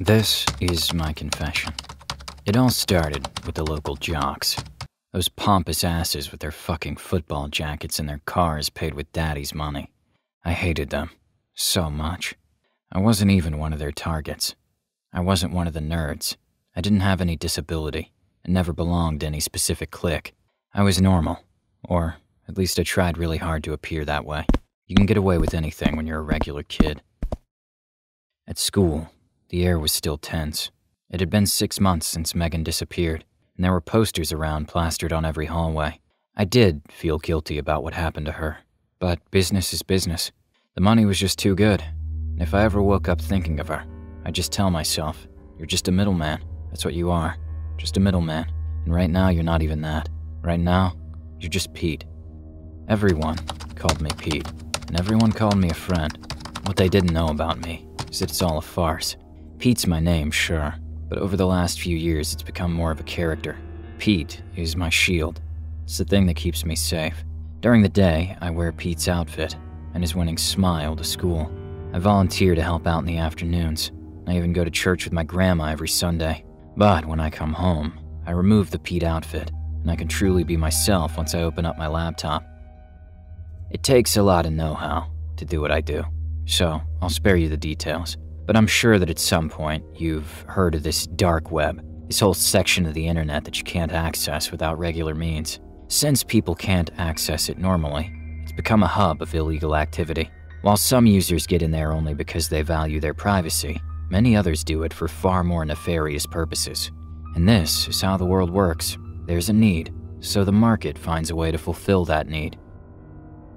This is my confession. It all started with the local jocks. Those pompous asses with their fucking football jackets and their cars paid with daddy's money. I hated them. So much. I wasn't even one of their targets. I wasn't one of the nerds. I didn't have any disability and never belonged to any specific clique. I was normal. Or at least I tried really hard to appear that way. You can get away with anything when you're a regular kid. At school, the air was still tense. It had been 6 months since Megan disappeared, and there were posters around plastered on every hallway. I did feel guilty about what happened to her, but business is business. The money was just too good, and if I ever woke up thinking of her, I'd just tell myself, you're just a middleman, that's what you are, just a middleman, and right now you're not even that. Right now, you're just Pete. Everyone called me Pete, and everyone called me a friend. What they didn't know about me is that it's all a farce. Pete's my name, sure, but over the last few years it's become more of a character. Pete is my shield. It's the thing that keeps me safe. During the day, I wear Pete's outfit and his winning smile to school. I volunteer to help out in the afternoons. I even go to church with my grandma every Sunday. But when I come home, I remove the Pete outfit, and I can truly be myself once I open up my laptop. It takes a lot of know-how to do what I do, so I'll spare you the details. But I'm sure that at some point you've heard of this dark web, this whole section of the internet that you can't access without regular means. Since people can't access it normally, it's become a hub of illegal activity. While some users get in there only because they value their privacy, many others do it for far more nefarious purposes. And this is how the world works. There's a need, so the market finds a way to fulfill that need.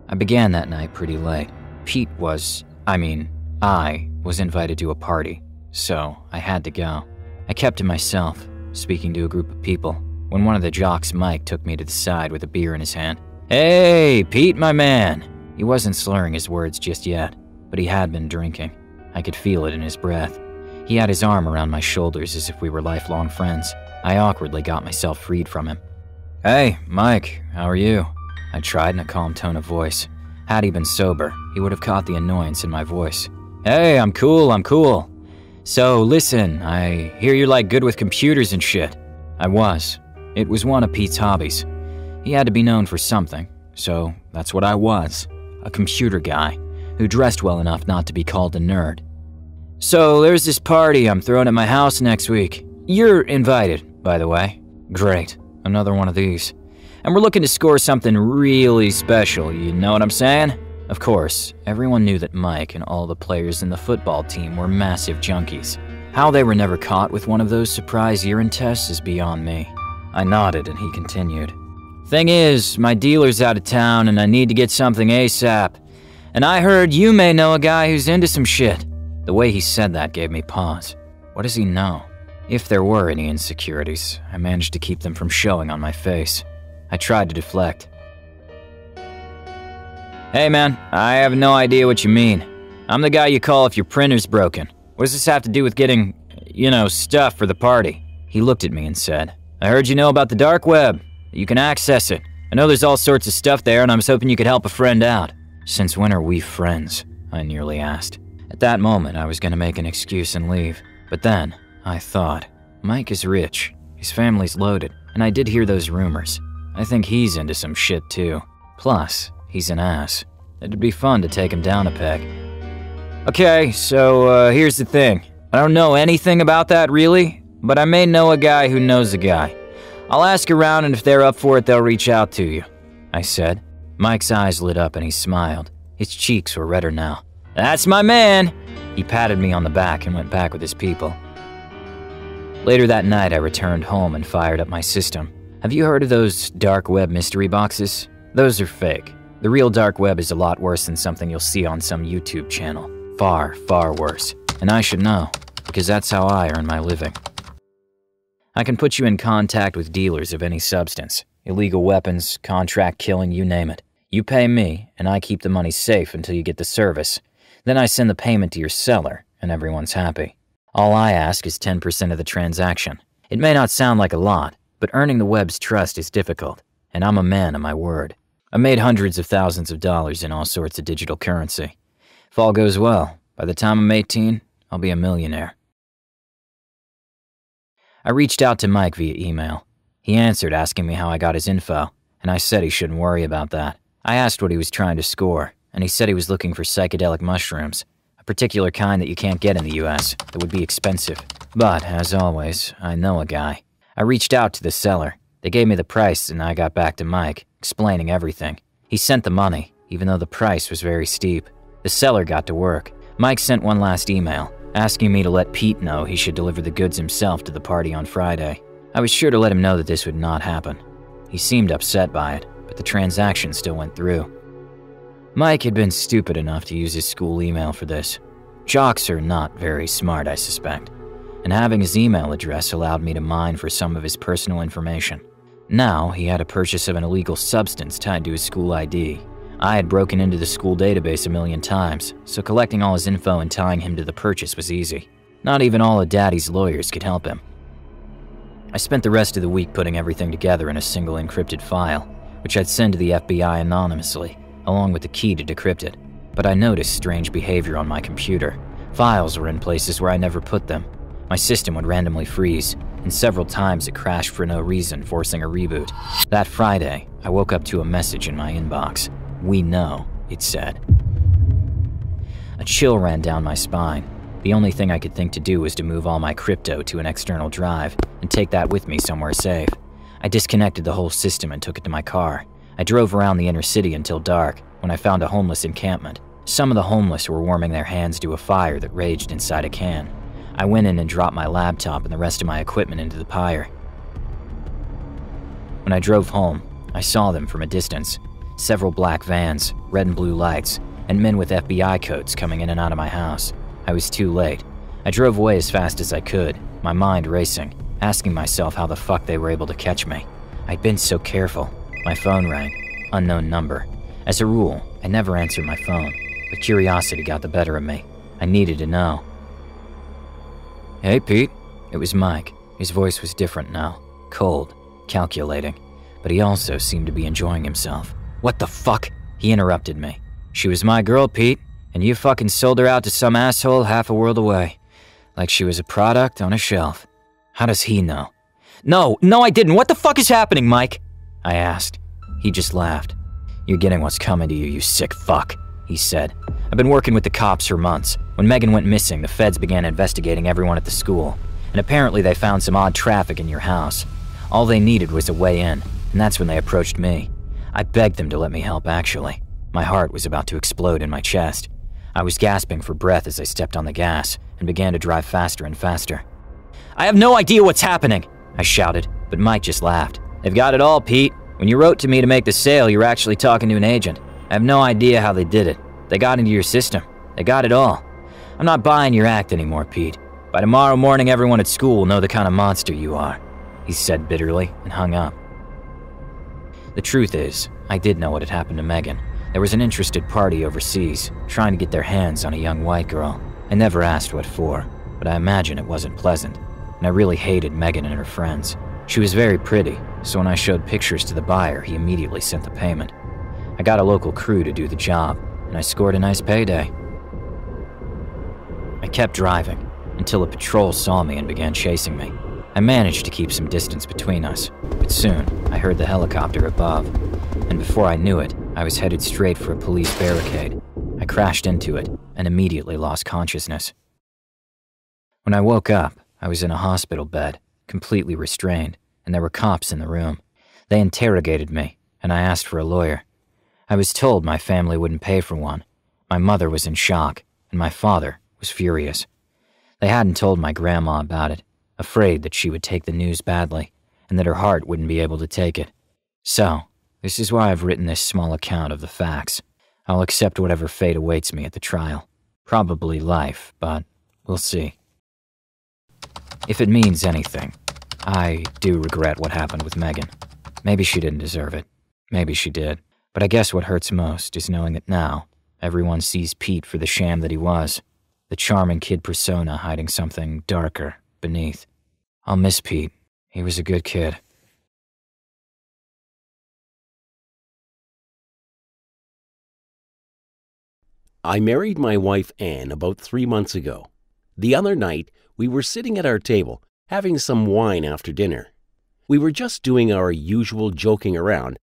I began that night pretty late. Pete was, I was invited to a party, so I had to go. I kept to myself, speaking to a group of people, when one of the jocks, Mike, took me to the side with a beer in his hand. "Hey, Pete, my man!" He wasn't slurring his words just yet, but he had been drinking. I could feel it in his breath. He had his arm around my shoulders as if we were lifelong friends. I awkwardly got myself freed from him. "Hey, Mike, how are you?" I tried in a calm tone of voice. Had he been sober, he would have caught the annoyance in my voice. "Hey, I'm cool, I'm cool. So listen, I hear you're like good with computers and shit." I was. It was one of Pete's hobbies. He had to be known for something, so that's what I was. A computer guy who dressed well enough not to be called a nerd. "So there's this party I'm throwing at my house next week. You're invited, by the way." "Great, another one of these." "And we're looking to score something really special, you know what I'm saying?" Of course, everyone knew that Mike and all the players in the football team were massive junkies. How they were never caught with one of those surprise urine tests is beyond me. I nodded and he continued. "Thing is, my dealer's out of town and I need to get something ASAP. And I heard you may know a guy who's into some shit." The way he said that gave me pause. What does he know? If there were any insecurities, I managed to keep them from showing on my face. I tried to deflect. "Hey man, I have no idea what you mean. I'm the guy you call if your printer's broken. What does this have to do with getting, stuff for the party?" He looked at me and said, "I heard you know about the dark web. You can access it. I know there's all sorts of stuff there and I was hoping you could help a friend out." "Since when are we friends?" I nearly asked. At that moment, I was going to make an excuse and leave. But then, I thought, Mike is rich, his family's loaded, and I did hear those rumors. I think he's into some shit too. Plus, he's an ass. It'd be fun to take him down a peg. "Okay, so here's the thing. I don't know anything about that really, but I may know a guy who knows a guy. I'll ask around and if they're up for it, they'll reach out to you," I said. Mike's eyes lit up and he smiled. His cheeks were redder now. "That's my man!" He patted me on the back and went back with his people. Later that night, I returned home and fired up my system. Have you heard of those dark web mystery boxes? Those are fake. The real dark web is a lot worse than something you'll see on some YouTube channel. Far, far worse. And I should know, because that's how I earn my living. I can put you in contact with dealers of any substance. Illegal weapons, contract killing, you name it. You pay me, and I keep the money safe until you get the service. Then I send the payment to your seller, and everyone's happy. All I ask is 10% of the transaction. It may not sound like a lot, but earning the web's trust is difficult, and I'm a man of my word. I made hundreds of thousands of dollars in all sorts of digital currency. If all goes well, by the time I'm 18, I'll be a millionaire. I reached out to Mike via email. He answered asking me how I got his info, and I said he shouldn't worry about that. I asked what he was trying to score, and he said he was looking for psychedelic mushrooms, a particular kind that you can't get in the US, that would be expensive. But, as always, I know a guy. I reached out to the seller. They gave me the price and I got back to Mike, explaining everything. He sent the money, even though the price was very steep. The seller got to work. Mike sent one last email, asking me to let Pete know he should deliver the goods himself to the party on Friday. I was sure to let him know that this would not happen. He seemed upset by it, but the transaction still went through. Mike had been stupid enough to use his school email for this. Jocks are not very smart, I suspect, and having his email address allowed me to mine for some of his personal information. Now he had a purchase of an illegal substance tied to his school ID. I had broken into the school database a million times, so collecting all his info and tying him to the purchase was easy. Not even all of Daddy's lawyers could help him. I spent the rest of the week putting everything together in a single encrypted file, which I'd send to the FBI anonymously, along with the key to decrypt it. But I noticed strange behavior on my computer. Files were in places where I never put them. My system would randomly freeze, and several times it crashed for no reason, forcing a reboot. That Friday, I woke up to a message in my inbox. "We know," it said. A chill ran down my spine. The only thing I could think to do was to move all my crypto to an external drive and take that with me somewhere safe. I disconnected the whole system and took it to my car. I drove around the inner city until dark, when I found a homeless encampment. Some of the homeless were warming their hands to a fire that raged inside a can. I went in and dropped my laptop and the rest of my equipment into the pyre. When I drove home, I saw them from a distance. Several black vans, red and blue lights, and men with FBI coats coming in and out of my house. I was too late. I drove away as fast as I could, my mind racing, asking myself how the fuck they were able to catch me. I'd been so careful. My phone rang. Unknown number. As a rule, I never answered my phone, but curiosity got the better of me. I needed to know. "Hey, Pete." It was Mike. His voice was different now. Cold. Calculating. But he also seemed to be enjoying himself. "What the fuck?" He interrupted me. "She was my girl, Pete, and you fucking sold her out to some asshole half a world away. Like she was a product on a shelf." "How does he know?" No, I didn't. "What the fuck is happening, Mike?" I asked. He just laughed. "You're getting what's coming to you, you sick fuck," he said. "I've been working with the cops for months. When Megan went missing, the feds began investigating everyone at the school, and apparently they found some odd traffic in your house. All they needed was a way in, and that's when they approached me. I begged them to let me help, actually." My heart was about to explode in my chest. I was gasping for breath as I stepped on the gas and began to drive faster and faster. "I have no idea what's happening," I shouted, but Mike just laughed. "They've got it all, Pete. When you wrote to me to make the sale, you were actually talking to an agent. I have no idea how they did it. They got into your system. They got it all. I'm not buying your act anymore, Pete. By tomorrow morning, everyone at school will know the kind of monster you are," he said bitterly and hung up. The truth is, I did know what had happened to Megan. There was an interested party overseas, trying to get their hands on a young white girl. I never asked what for, but I imagine it wasn't pleasant, and I really hated Megan and her friends. She was very pretty, so when I showed pictures to the buyer, he immediately sent the payment. I got a local crew to do the job, and I scored a nice payday. I kept driving, until a patrol saw me and began chasing me. I managed to keep some distance between us, but soon I heard the helicopter above, and before I knew it, I was headed straight for a police barricade. I crashed into it and immediately lost consciousness. When I woke up, I was in a hospital bed, completely restrained, and there were cops in the room. They interrogated me, and I asked for a lawyer. I was told my family wouldn't pay for one. My mother was in shock, and my father was furious. They hadn't told my grandma about it, afraid that she would take the news badly, and that her heart wouldn't be able to take it. So, this is why I've written this small account of the facts. I'll accept whatever fate awaits me at the trial. Probably life, but we'll see. If it means anything, I do regret what happened with Megan. Maybe she didn't deserve it. Maybe she did. But I guess what hurts most is knowing that now, everyone sees Pete for the sham that he was, the charming kid persona hiding something darker beneath. I'll miss Pete. He was a good kid. I married my wife Anne about 3 months ago. The other night, we were sitting at our table having some wine after dinner. We were just doing our usual joking around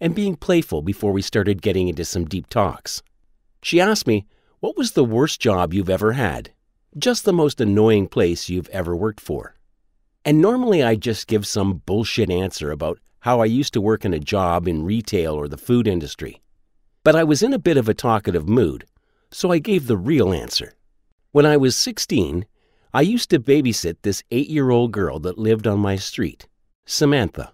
and being playful before we started getting into some deep talks. She asked me, "What was the worst job you've ever had? Just the most annoying place you've ever worked for?" And normally I just give some bullshit answer about how I used to work in a job in retail or the food industry. But I was in a bit of a talkative mood, so I gave the real answer. When I was 16, I used to babysit this 8-year-old girl that lived on my street, Samantha.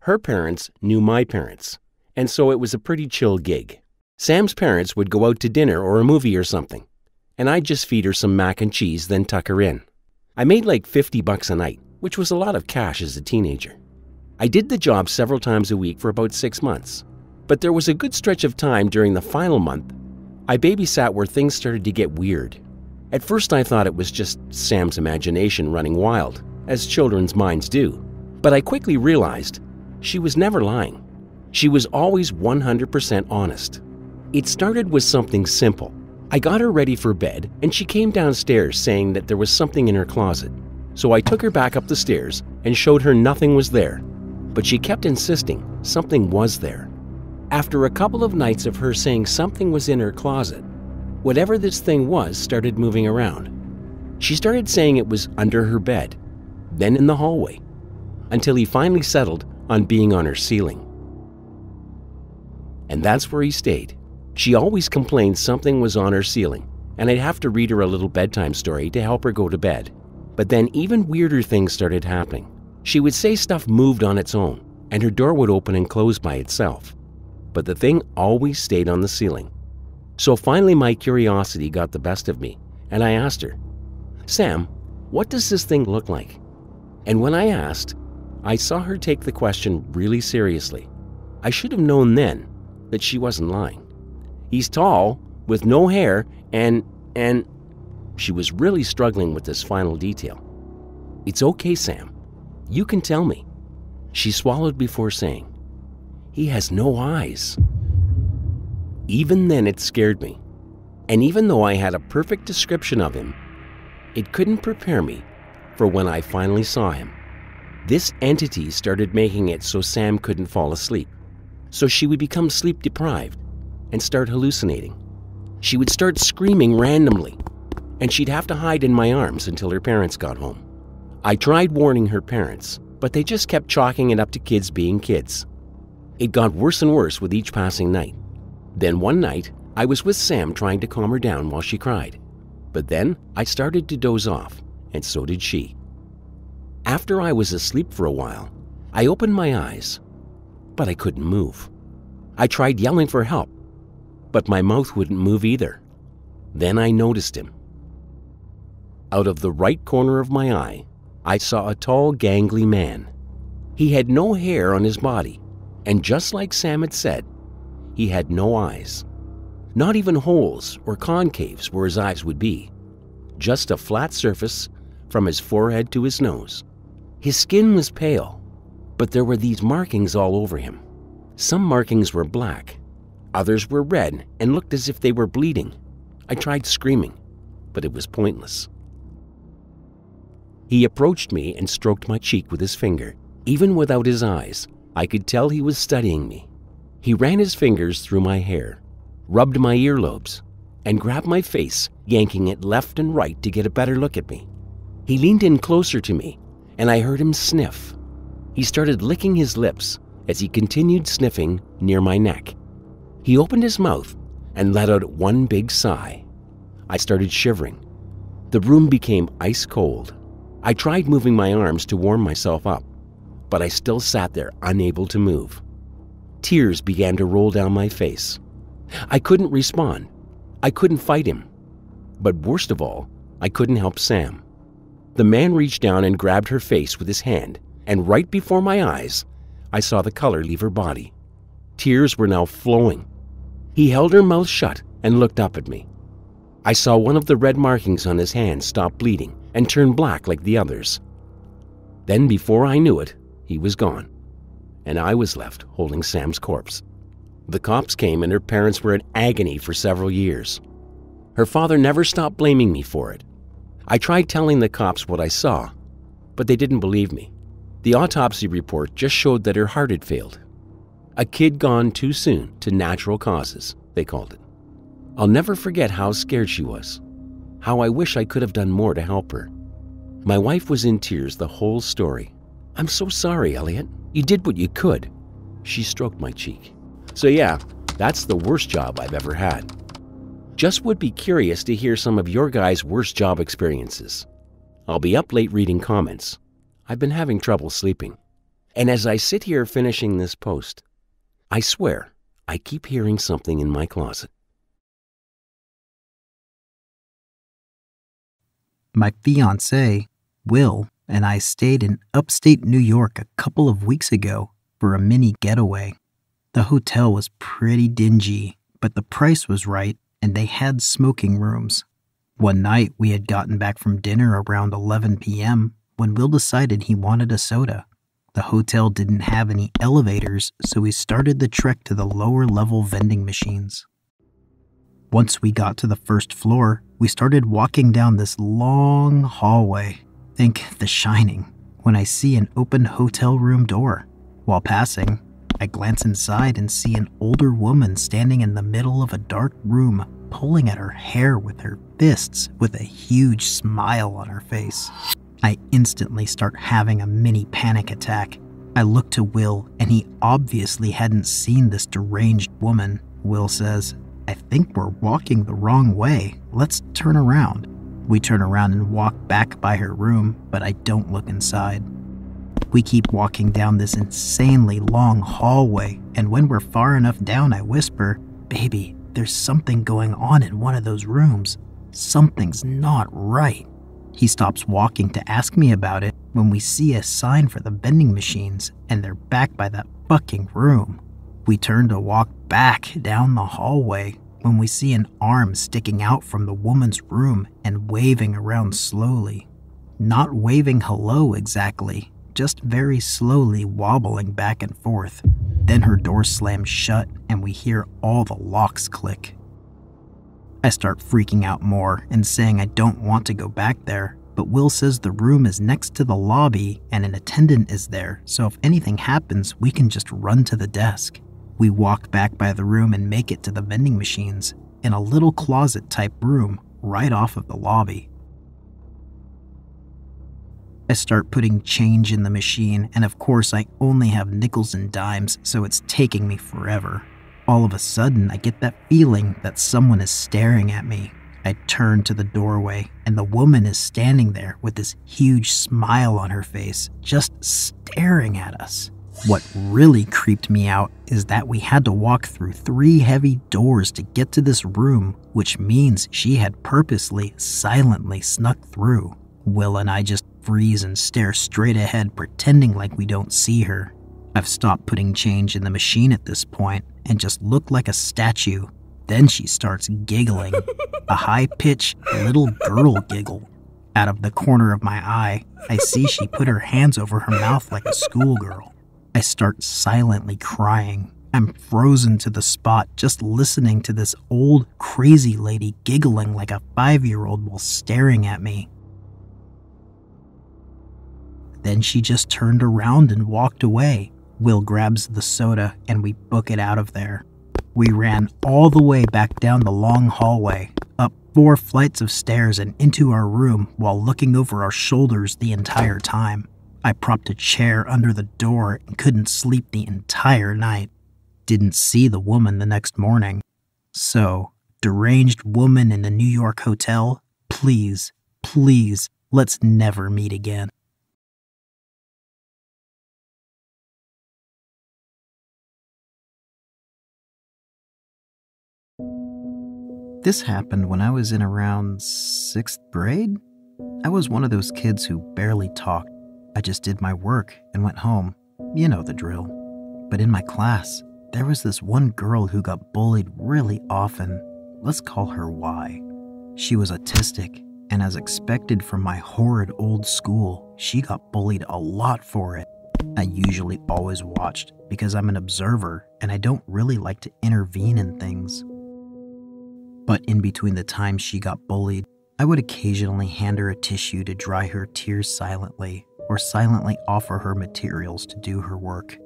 Her parents knew my parents, and so it was a pretty chill gig. Sam's parents would go out to dinner or a movie or something, and I'd just feed her some mac and cheese, then tuck her in. I made like $50 a night, which was a lot of cash as a teenager. I did the job several times a week for about 6 months, but there was a good stretch of time during the final month I babysat where things started to get weird. At first I thought it was just Sam's imagination running wild, as children's minds do, but I quickly realized she was never lying. She was always 100% honest. It started with something simple. I got her ready for bed and she came downstairs saying that there was something in her closet. So I took her back up the stairs and showed her nothing was there, but she kept insisting something was there. After a couple of nights of her saying something was in her closet, whatever this thing was started moving around. She started saying it was under her bed, then in the hallway, until he finally settled on being on her ceiling. And that's where he stayed. She always complained something was on her ceiling, and I'd have to read her a little bedtime story to help her go to bed. But then even weirder things started happening. She would say stuff moved on its own, and her door would open and close by itself. But the thing always stayed on the ceiling. So finally my curiosity got the best of me, and I asked her, "Sam, what does this thing look like?" And when I asked, I saw her take the question really seriously. I should have known then that she wasn't lying. "He's tall, with no hair, and she was really struggling with this final detail. "It's okay, Sam. You can tell me." She swallowed before saying, "He has no eyes." Even then it scared me. And even though I had a perfect description of him, it couldn't prepare me for when I finally saw him. This entity started making it so Sam couldn't fall asleep. So she would become sleep deprived and start hallucinating. She would start screaming randomly, and she'd have to hide in my arms until her parents got home. I tried warning her parents, but they just kept chalking it up to kids being kids. It got worse and worse with each passing night. Then one night, I was with Sam trying to calm her down while she cried. But then I started to doze off, and so did she. After I was asleep for a while, I opened my eyes, but I couldn't move. I tried yelling for help, but my mouth wouldn't move either. Then I noticed him. Out of the right corner of my eye, I saw a tall, gangly man. He had no hair on his body, and just like Sam had said, he had no eyes. Not even holes or concaves where his eyes would be, just a flat surface from his forehead to his nose. His skin was pale, but there were these markings all over him. Some markings were black, others were red and looked as if they were bleeding. I tried screaming, but it was pointless. He approached me and stroked my cheek with his finger. Even without his eyes, I could tell he was studying me. He ran his fingers through my hair, rubbed my earlobes, and grabbed my face, yanking it left and right to get a better look at me. He leaned in closer to me, and I heard him sniff. He started licking his lips as he continued sniffing near my neck. He opened his mouth and let out one big sigh. I started shivering. The room became ice cold. I tried moving my arms to warm myself up, but I still sat there unable to move. Tears began to roll down my face. I couldn't respond. I couldn't fight him. But worst of all, I couldn't help Sam. The man reached down and grabbed her face with his hand, and right before my eyes, I saw the color leave her body. Tears were now flowing. He held her mouth shut and looked up at me. I saw one of the red markings on his hand stop bleeding and turn black like the others. Then before I knew it, he was gone, and I was left holding Sam's corpse. The cops came and her parents were in agony for several years. Her father never stopped blaming me for it. I tried telling the cops what I saw, but they didn't believe me. The autopsy report just showed that her heart had failed. A kid gone too soon to natural causes, they called it. I'll never forget how scared she was, how I wish I could have done more to help her. My wife was in tears the whole story. I'm so sorry, Elliot. You did what you could. She stroked my cheek. So yeah, that's the worst job I've ever had. Just would be curious to hear some of your guys' worst job experiences. I'll be up late reading comments. I've been having trouble sleeping. And as I sit here finishing this post, I swear, I keep hearing something in my closet. My fiancé, Will, and I stayed in upstate New York a couple of weeks ago for a mini getaway. The hotel was pretty dingy, but the price was right and they had smoking rooms. One night we had gotten back from dinner around 11 p.m. when Will decided he wanted a soda. The hotel didn't have any elevators, so we started the trek to the lower-level vending machines. Once we got to the first floor, we started walking down this long hallway. Think The Shining, when I see an open hotel room door. While passing, I glance inside and see an older woman standing in the middle of a dark room, pulling at her hair with her fists with a huge smile on her face. I instantly start having a mini panic attack. I look to Will, and he obviously hadn't seen this deranged woman. Will says, "I think we're walking the wrong way. Let's turn around." We turn around and walk back by her room, but I don't look inside. We keep walking down this insanely long hallway, and when we're far enough down, I whisper, "Baby, there's something going on in one of those rooms. Something's not right." He stops walking to ask me about it when we see a sign for the vending machines and they're back by that fucking room. We turn to walk back down the hallway when we see an arm sticking out from the woman's room and waving around slowly. Not waving hello exactly, just very slowly wobbling back and forth. Then her door slams shut and we hear all the locks click. I start freaking out more and saying I don't want to go back there, but Will says the room is next to the lobby and an attendant is there, so if anything happens, we can just run to the desk. We walk back by the room and make it to the vending machines in a little closet-type room right off of the lobby. I start putting change in the machine, and of course I only have nickels and dimes, so it's taking me forever. All of a sudden, I get that feeling that someone is staring at me. I turn to the doorway, and the woman is standing there with this huge smile on her face, just staring at us. What really creeped me out is that we had to walk through 3 heavy doors to get to this room, which means she had purposely, silently snuck through. Will and I just freeze and stare straight ahead, pretending like we don't see her. I've stopped putting change in the machine at this point and just look like a statue. Then she starts giggling, a high-pitched little girl giggle. Out of the corner of my eye, I see she put her hands over her mouth like a schoolgirl. I start silently crying. I'm frozen to the spot just listening to this old, crazy lady giggling like a 5-year-old while staring at me. Then she just turned around and walked away. Will grabs the soda and we book it out of there. We ran all the way back down the long hallway, up 4 flights of stairs and into our room while looking over our shoulders the entire time. I propped a chair under the door and couldn't sleep the entire night. Didn't see the woman the next morning. So, deranged woman in the New York hotel, please, please, let's never meet again. This happened when I was in around 6th grade. I was one of those kids who barely talked. I just did my work and went home. You know the drill. But in my class, there was this one girl who got bullied really often. Let's call her Y. She was autistic, and as expected from my horrid old school, she got bullied a lot for it. I usually always watched because I'm an observer and I don't really like to intervene in things. But in between the times she got bullied, I would occasionally hand her a tissue to dry her tears silently, or silently offer her materials to do her work.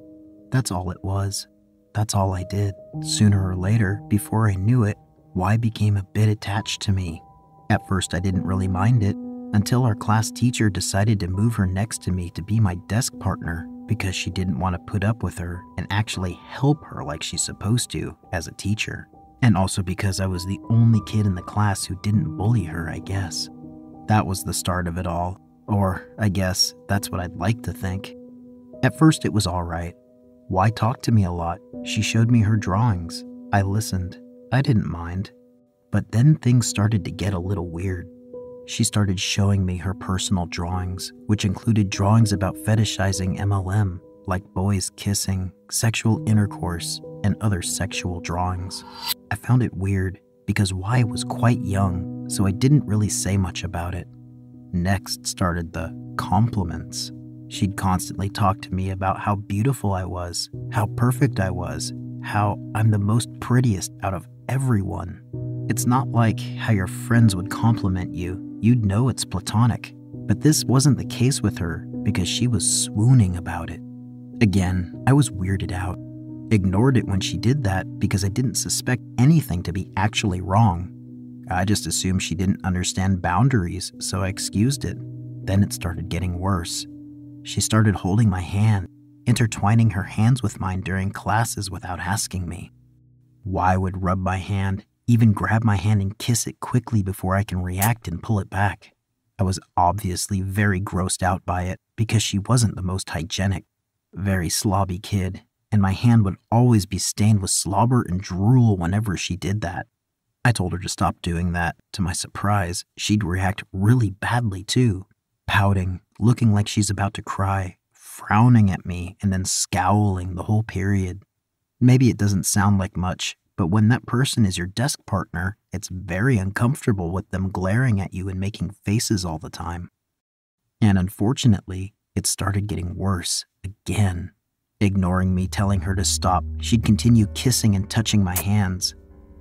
That's all it was. That's all I did. Sooner or later, before I knew it, Y became a bit attached to me. At first I didn't really mind it, until our class teacher decided to move her next to me to be my desk partner because she didn't want to put up with her and actually help her like she's supposed to as a teacher. And also because I was the only kid in the class who didn't bully her, I guess. That was the start of it all, or I guess that's what I'd like to think. At first it was alright. Y talked to me a lot. She showed me her drawings. I listened. I didn't mind. But then things started to get a little weird. She started showing me her personal drawings, which included drawings about fetishizing MLM, like boys kissing, sexual intercourse, and other sexual drawings. I found it weird because Y was quite young, so I didn't really say much about it. Next started the compliments. She'd constantly talk to me about how beautiful I was, how perfect I was, how I'm the most prettiest out of everyone. It's not like how your friends would compliment you. You'd know it's platonic. But this wasn't the case with her because she was swooning about it. Again, I was weirded out. Ignored it when she did that because I didn't suspect anything to be actually wrong. I just assumed she didn't understand boundaries, so I excused it. Then it started getting worse. She started holding my hand, intertwining her hands with mine during classes without asking me. Y would rub my hand, even grab my hand and kiss it quickly before I can react and pull it back. I was obviously very grossed out by it because she wasn't the most hygienic, very slobby kid, and my hand would always be stained with slobber and drool whenever she did that. I told her to stop doing that. To my surprise, she'd react really badly too, pouting, looking like she's about to cry, frowning at me, and then scowling the whole period. Maybe it doesn't sound like much, but when that person is your desk partner, it's very uncomfortable with them glaring at you and making faces all the time. And unfortunately, it started getting worse again. Ignoring me telling her to stop, she'd continue kissing and touching my hands.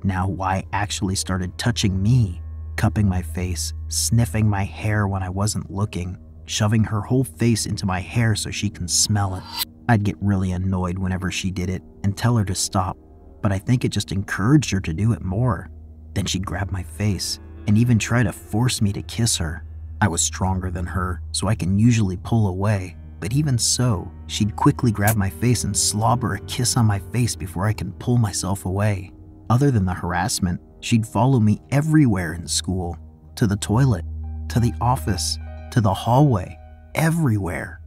Now Y actually started touching me, cupping my face, sniffing my hair when I wasn't looking, shoving her whole face into my hair so she can smell it. I'd get really annoyed whenever she did it and tell her to stop, but I think it just encouraged her to do it more. Then she'd grab my face and even try to force me to kiss her. I was stronger than her, so I can usually pull away. But even so, she'd quickly grab my face and slobber a kiss on my face before I could pull myself away. Other than the harassment, she'd follow me everywhere in school, to the toilet, to the office, to the hallway, everywhere.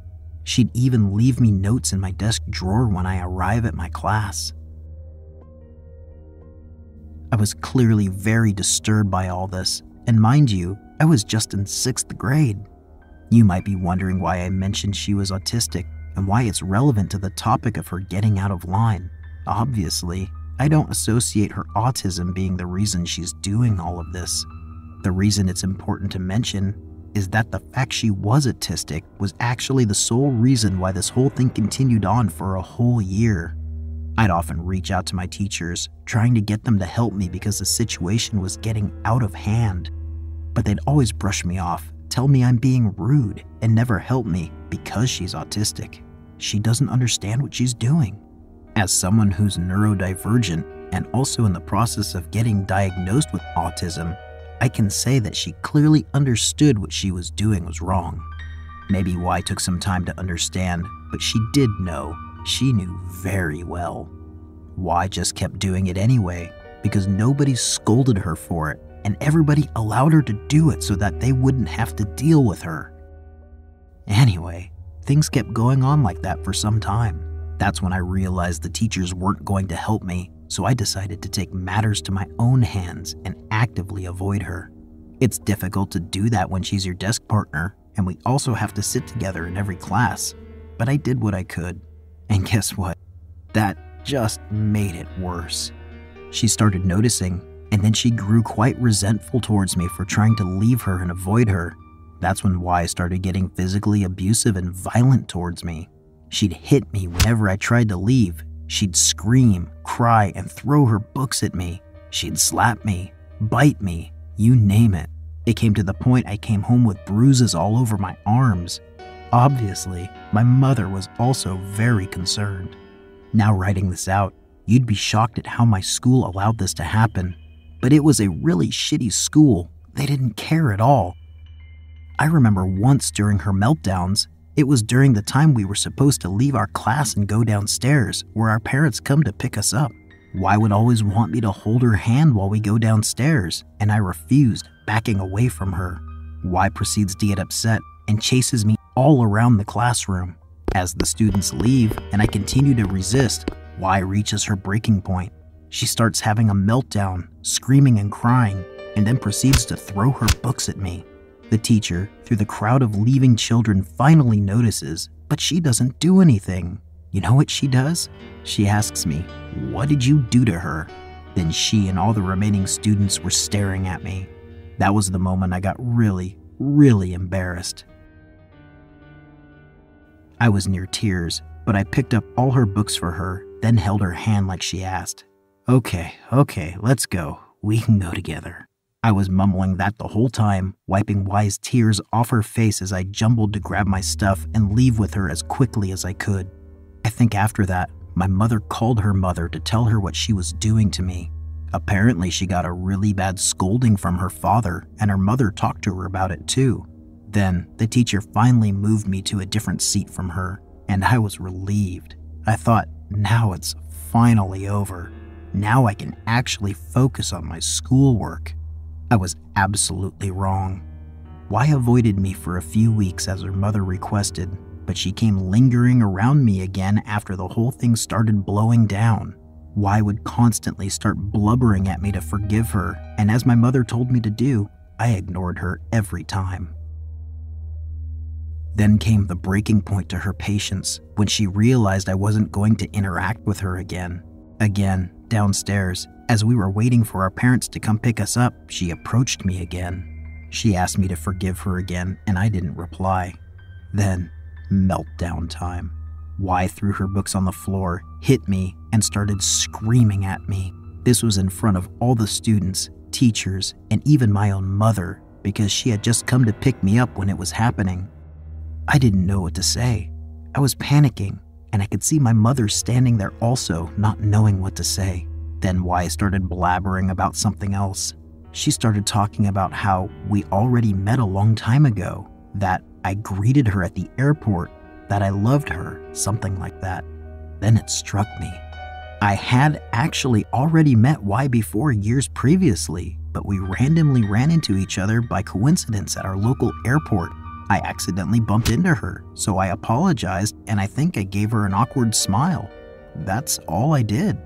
She'd even leave me notes in my desk drawer when I arrive at my class. I was clearly very disturbed by all this, and mind you, I was just in 6th grade. You might be wondering why I mentioned she was autistic and why it's relevant to the topic of her getting out of line. Obviously, I don't associate her autism being the reason she's doing all of this. The reason it's important to mention is that the fact she was autistic was actually the sole reason why this whole thing continued on for a whole year. I'd often reach out to my teachers, trying to get them to help me because the situation was getting out of hand, but they'd always brush me off. Tell me I'm being rude and never help me because she's autistic. She doesn't understand what she's doing. As someone who's neurodivergent and also in the process of getting diagnosed with autism, I can say that she clearly understood what she was doing was wrong. Maybe Y took some time to understand, but she did know. She knew very well. Y just kept doing it anyway because nobody scolded her for it. And everybody allowed her to do it so that they wouldn't have to deal with her. Anyway, things kept going on like that for some time. That's when I realized the teachers weren't going to help me, so I decided to take matters to my own hands and actively avoid her. It's difficult to do that when she's your desk partner, and we also have to sit together in every class. But I did what I could, and guess what? That just made it worse. She started noticing, and then she grew quite resentful towards me for trying to leave her and avoid her. That's when Y started getting physically abusive and violent towards me. She'd hit me whenever I tried to leave. She'd scream, cry, and throw her books at me. She'd slap me, bite me, you name it. It came to the point I came home with bruises all over my arms. Obviously, my mother was also very concerned. Now writing this out, you'd be shocked at how my school allowed this to happen, but it was a really shitty school. They didn't care at all. I remember once during her meltdowns, it was during the time we were supposed to leave our class and go downstairs where our parents come to pick us up. Why would always want me to hold her hand while we go downstairs, and I refused, backing away from her. Why proceeds to get upset and chases me all around the classroom. As the students leave and I continue to resist, Y reaches her breaking point. She starts having a meltdown, screaming and crying, and then proceeds to throw her books at me. The teacher, through the crowd of leaving children, finally notices, but she doesn't do anything. You know what she does? She asks me, "What did you do to her?" Then she and all the remaining students were staring at me. That was the moment I got really, really embarrassed. I was near tears, but I picked up all her books for her, then held her hand like she asked. Okay, let's go. We can go together. I was mumbling that the whole time, wiping Y's tears off her face as I jumbled to grab my stuff and leave with her as quickly as I could. I think after that, my mother called her mother to tell her what she was doing to me. Apparently, she got a really bad scolding from her father, and her mother talked to her about it too. Then, the teacher finally moved me to a different seat from her, and I was relieved. I thought, now it's finally over. Now I can actually focus on my schoolwork. I was absolutely wrong. Y avoided me for a few weeks as her mother requested, but she came lingering around me again after the whole thing started blowing down. Y would constantly start blubbering at me to forgive her, and as my mother told me to do, I ignored her every time. Then came the breaking point to her patience when she realized I wasn't going to interact with her again. Again, downstairs, as we were waiting for our parents to come pick us up, she approached me again. She asked me to forgive her again, and I didn't reply. Then, meltdown time. Y threw her books on the floor, hit me, and started screaming at me. This was in front of all the students, teachers, and even my own mother, because she had just come to pick me up when it was happening. I didn't know what to say. I was panicking, and I could see my mother standing there also, not knowing what to say. Then Y started blabbering about something else. She started talking about how we already met a long time ago, that I greeted her at the airport, that I loved her, something like that. Then it struck me. I had actually already met Y before years previously, but we randomly ran into each other by coincidence at our local airport. I accidentally bumped into her, so I apologized and I think I gave her an awkward smile. That's all I did.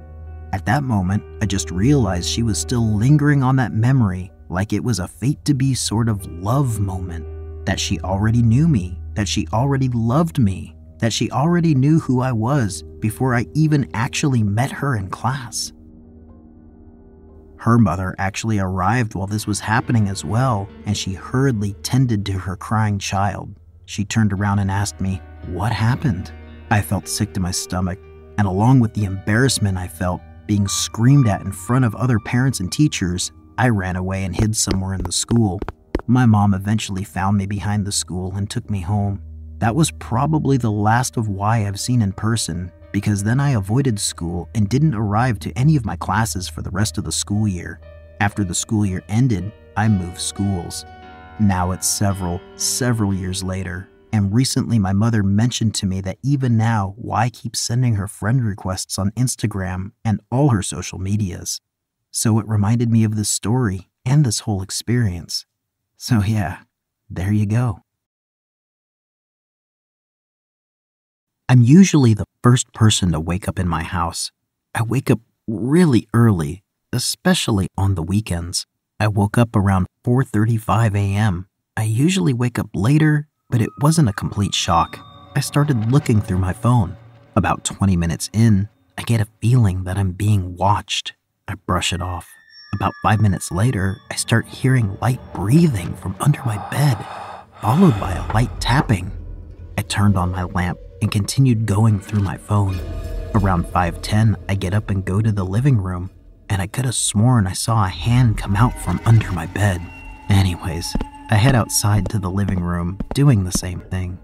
At that moment, I just realized she was still lingering on that memory, like it was a fate-to-be sort of love moment. That she already knew me, that she already loved me, that she already knew who I was before I even actually met her in class. Her mother actually arrived while this was happening as well, and she hurriedly tended to her crying child. She turned around and asked me, "What happened?" I felt sick to my stomach, and along with the embarrassment I felt being screamed at in front of other parents and teachers, I ran away and hid somewhere in the school. My mom eventually found me behind the school and took me home. That was probably the last of Y I've seen in person, because then I avoided school and didn't arrive to any of my classes for the rest of the school year. After the school year ended, I moved schools. Now it's several years later, and recently my mother mentioned to me that even now, Y keeps sending her friend requests on Instagram and all her social medias. So it reminded me of this story and this whole experience. So yeah, there you go. I'm usually the first person to wake up in my house. I wake up really early, especially on the weekends. I woke up around 4:35 a.m. I usually wake up later, but it wasn't a complete shock. I started looking through my phone. About 20 minutes in, I get a feeling that I'm being watched. I brush it off. About 5 minutes later, I start hearing light breathing from under my bed, followed by a light tapping. I turned on my lamp and continued going through my phone. Around 5:10, I get up and go to the living room, and I could have sworn I saw a hand come out from under my bed. Anyways, I head outside to the living room, doing the same thing.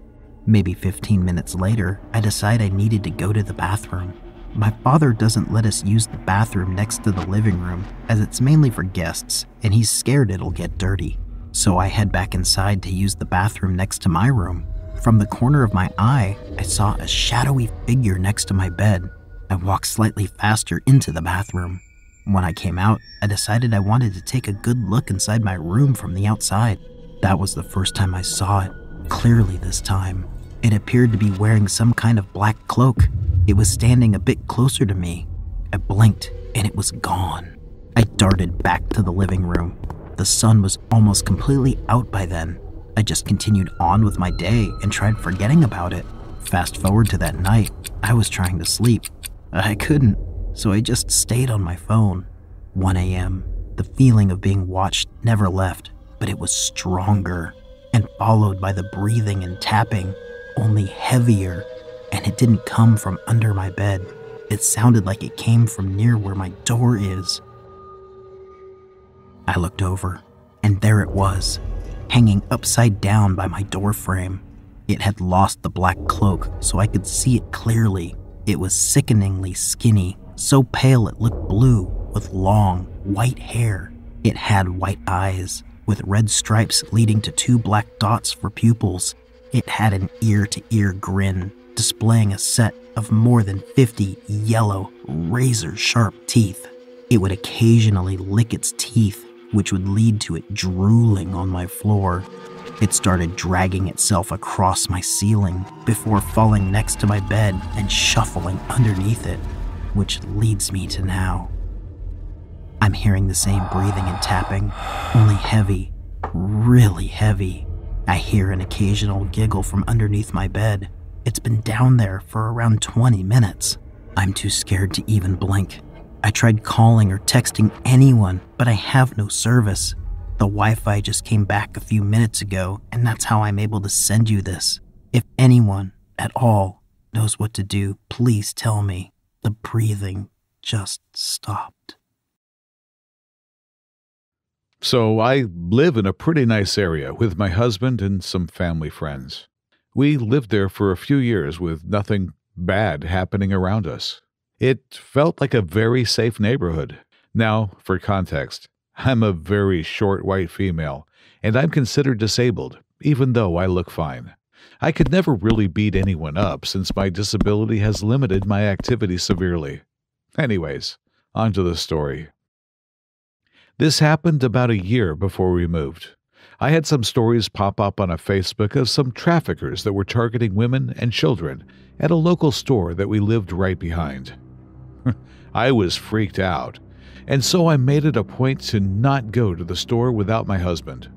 Maybe 15 minutes later, I decide I needed to go to the bathroom. My father doesn't let us use the bathroom next to the living room as it's mainly for guests and he's scared it'll get dirty. So I head back inside to use the bathroom next to my room. From the corner of my eye, I saw a shadowy figure next to my bed. I walked slightly faster into the bathroom. When I came out, I decided I wanted to take a good look inside my room from the outside. That was the first time I saw it, clearly this time. It appeared to be wearing some kind of black cloak. It was standing a bit closer to me. I blinked and it was gone. I darted back to the living room. The sun was almost completely out by then. I just continued on with my day and tried forgetting about it. Fast forward to that night, I was trying to sleep. I couldn't, so I just stayed on my phone. 1 a.m., the feeling of being watched never left, but it was stronger and followed by the breathing and tapping, only heavier, and it didn't come from under my bed. It sounded like it came from near where my door is. I looked over, and there it was, hanging upside down by my door frame. It had lost the black cloak, so I could see it clearly. It was sickeningly skinny, so pale it looked blue, with long, white hair. It had white eyes, with red stripes leading to 2 black dots for pupils. It had an ear-to-ear grin, displaying a set of more than 50 yellow, razor-sharp teeth. It would occasionally lick its teeth, which would lead to it drooling on my floor. It started dragging itself across my ceiling before falling next to my bed and shuffling underneath it, which leads me to now. I'm hearing the same breathing and tapping, only heavy, really heavy. I hear an occasional giggle from underneath my bed. It's been down there for around 20 minutes. I'm too scared to even blink. I tried calling or texting anyone, but I have no service. The Wi-Fi just came back a few minutes ago, and that's how I'm able to send you this. If anyone at all knows what to do, please tell me. The breathing just stopped. So I live in a pretty nice area with my husband and some family friends. We lived there for a few years with nothing bad happening around us. It felt like a very safe neighborhood. Now, for context, I'm a very short white female, and I'm considered disabled, even though I look fine. I could never really beat anyone up since my disability has limited my activity severely. Anyways, on to the story. This happened about a year before we moved. I had some stories pop up on Facebook of some traffickers that were targeting women and children at a local store that we lived right behind. I was freaked out, and so I made it a point to not go to the store without my husband.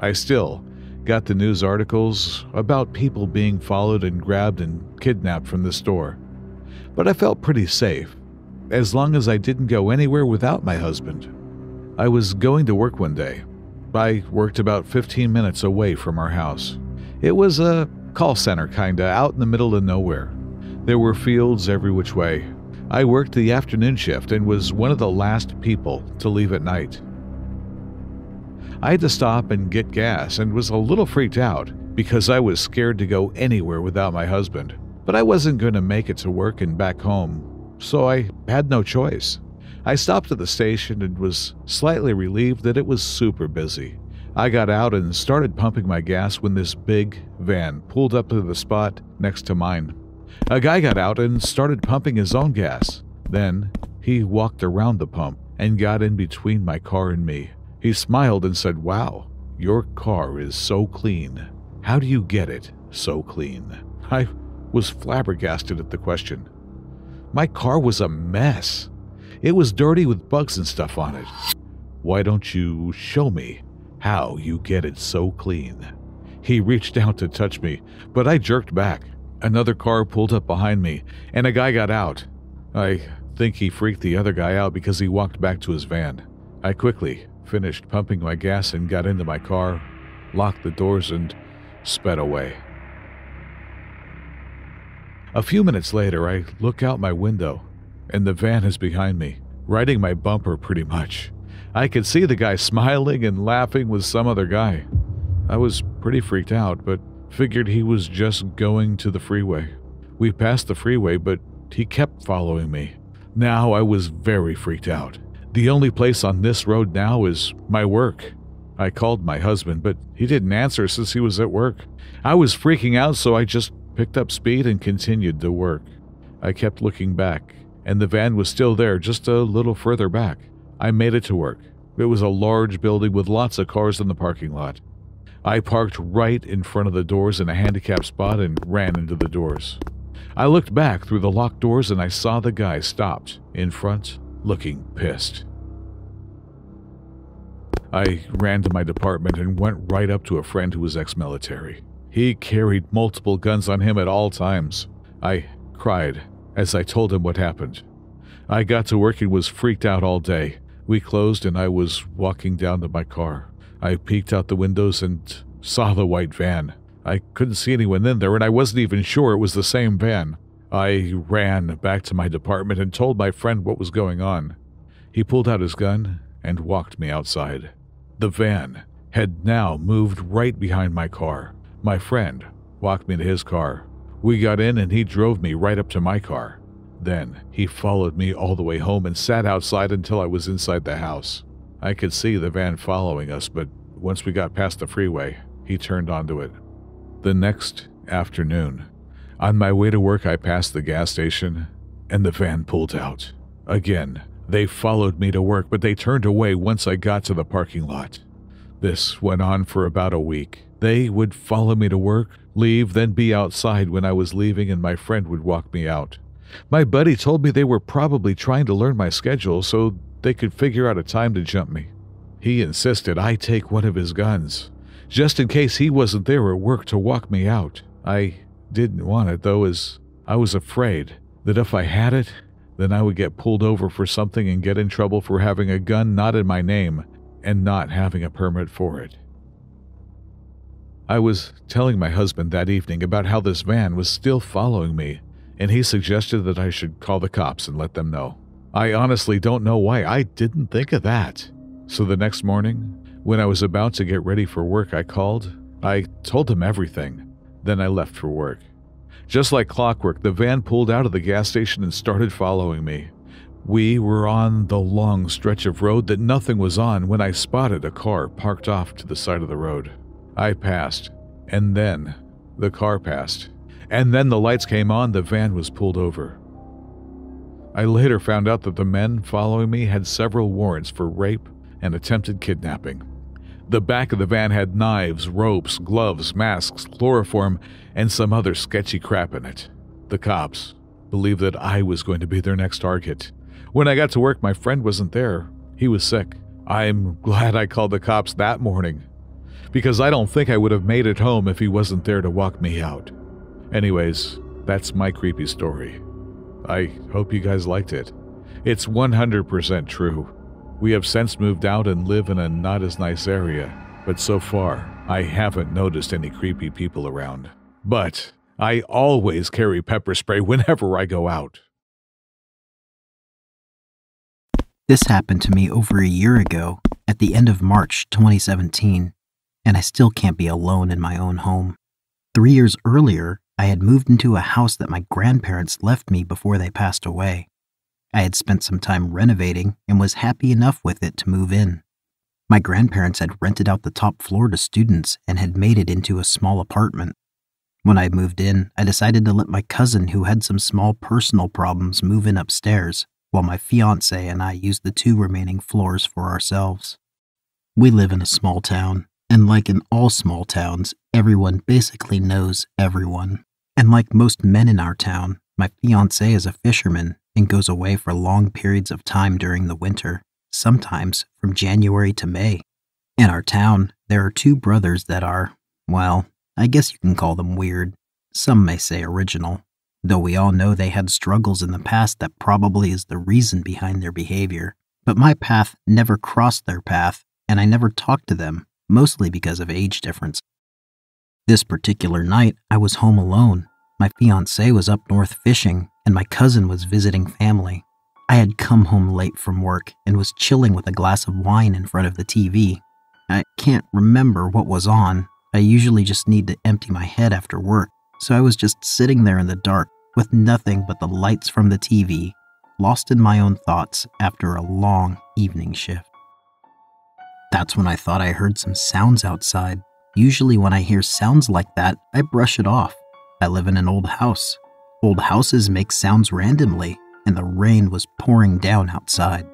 I still got the news articles about people being followed and grabbed and kidnapped from the store, but I felt pretty safe as long as I didn't go anywhere without my husband. I was going to work one day. I worked about 15 minutes away from our house. It was a call center kinda, out in the middle of nowhere. There were fields every which way. I worked the afternoon shift and was one of the last people to leave at night. I had to stop and get gas and was a little freaked out because I was scared to go anywhere without my husband, but I wasn't going to make it to work and back home, so I had no choice. I stopped at the station and was slightly relieved that it was super busy. I got out and started pumping my gas when this big van pulled up to the spot next to mine. A guy got out and started pumping his own gas. Then, he walked around the pump and got in between my car and me. He smiled and said, "Wow, your car is so clean. How do you get it so clean?" I was flabbergasted at the question. My car was a mess. It was dirty with bugs and stuff on it. "Why don't you show me how you get it so clean?" He reached out to touch me, but I jerked back. Another car pulled up behind me, and a guy got out. I think he freaked the other guy out because he walked back to his van. I quickly finished pumping my gas and got into my car, locked the doors, and sped away. A few minutes later, I look out my window, and the van is behind me, riding my bumper pretty much. I could see the guy smiling and laughing with some other guy. I was pretty freaked out, but Figured he was just going to the freeway. We passed the freeway, but he kept following me. Now I was very freaked out. The only place on this road now is my work. I called my husband, but he didn't answer since he was at work. I was freaking out, so I just picked up speed and continued to work. I kept looking back, and the van was still there, just a little further back. I made it to work. It was a large building with lots of cars in the parking lot. I parked right in front of the doors in a handicapped spot and ran into the doors. I looked back through the locked doors and I saw the guy stopped in front, looking pissed. I ran to my department and went right up to a friend who was ex-military. He carried multiple guns on him at all times. I cried as I told him what happened. I got to work and was freaked out all day. We closed and I was walking down to my car. I peeked out the windows and saw the white van. I couldn't see anyone in there and I wasn't even sure it was the same van. I ran back to my department and told my friend what was going on. He pulled out his gun and walked me outside. The van had now moved right behind my car. My friend walked me to his car. We got in and he drove me right up to my car. Then he followed me all the way home and sat outside until I was inside the house. I could see the van following us, but once we got past the freeway, he turned onto it. The next afternoon, on my way to work, I passed the gas station and the van pulled out. Again, they followed me to work, but they turned away once I got to the parking lot. This went on for about a week. They would follow me to work, leave, then be outside when I was leaving, and my friend would walk me out. My buddy told me they were probably trying to learn my schedule so they could figure out a time to jump me. He insisted I take one of his guns, just in case he wasn't there at work to walk me out. I didn't want it though, as I was afraid that if I had it, then I would get pulled over for something and get in trouble for having a gun not in my name and not having a permit for it. I was telling my husband that evening about how this van was still following me, and he suggested that I should call the cops and let them know. I honestly don't know why I didn't think of that. So the next morning, when I was about to get ready for work, I called. I told him everything. Then I left for work. Just like clockwork, the van pulled out of the gas station and started following me. We were on the long stretch of road that nothing was on when I spotted a car parked off to the side of the road. I passed, and then the car passed. And then the lights came on, the van was pulled over. I later found out that the men following me had several warrants for rape and attempted kidnapping. The back of the van had knives, ropes, gloves, masks, chloroform, and some other sketchy crap in it. The cops believed that I was going to be their next target. When I got to work, my friend wasn't there. He was sick. I'm glad I called the cops that morning, because I don't think I would have made it home if he wasn't there to walk me out. Anyways, that's my creepy story. I hope you guys liked it. It's 100% true. We have since moved out and live in a not as nice area, but so far, I haven't noticed any creepy people around. But I always carry pepper spray whenever I go out. This happened to me over a year ago at the end of March 2017, and I still can't be alone in my own home. 3 years earlier, I had moved into a house that my grandparents left me before they passed away. I had spent some time renovating and was happy enough with it to move in. My grandparents had rented out the top floor to students and had made it into a small apartment. When I moved in, I decided to let my cousin who had some small personal problems move in upstairs, while my fiancé and I used the 2 remaining floors for ourselves. We live in a small town, and like in all small towns, everyone basically knows everyone. And like most men in our town, my fiancé is a fisherman and goes away for long periods of time during the winter, sometimes from January to May. In our town, there are 2 brothers that are, well, I guess you can call them weird. Some may say original, though we all know they had struggles in the past that probably is the reason behind their behavior. But my path never crossed their path, and I never talked to them, mostly because of age difference. This particular night, I was home alone. My fiancé was up north fishing, and my cousin was visiting family. I had come home late from work and was chilling with a glass of wine in front of the TV. I can't remember what was on. I usually just need to empty my head after work, so I was just sitting there in the dark with nothing but the lights from the TV, lost in my own thoughts after a long evening shift. That's when I thought I heard some sounds outside. Usually when I hear sounds like that, I brush it off. I live in an old house. Old houses make sounds randomly, and the rain was pouring down outside.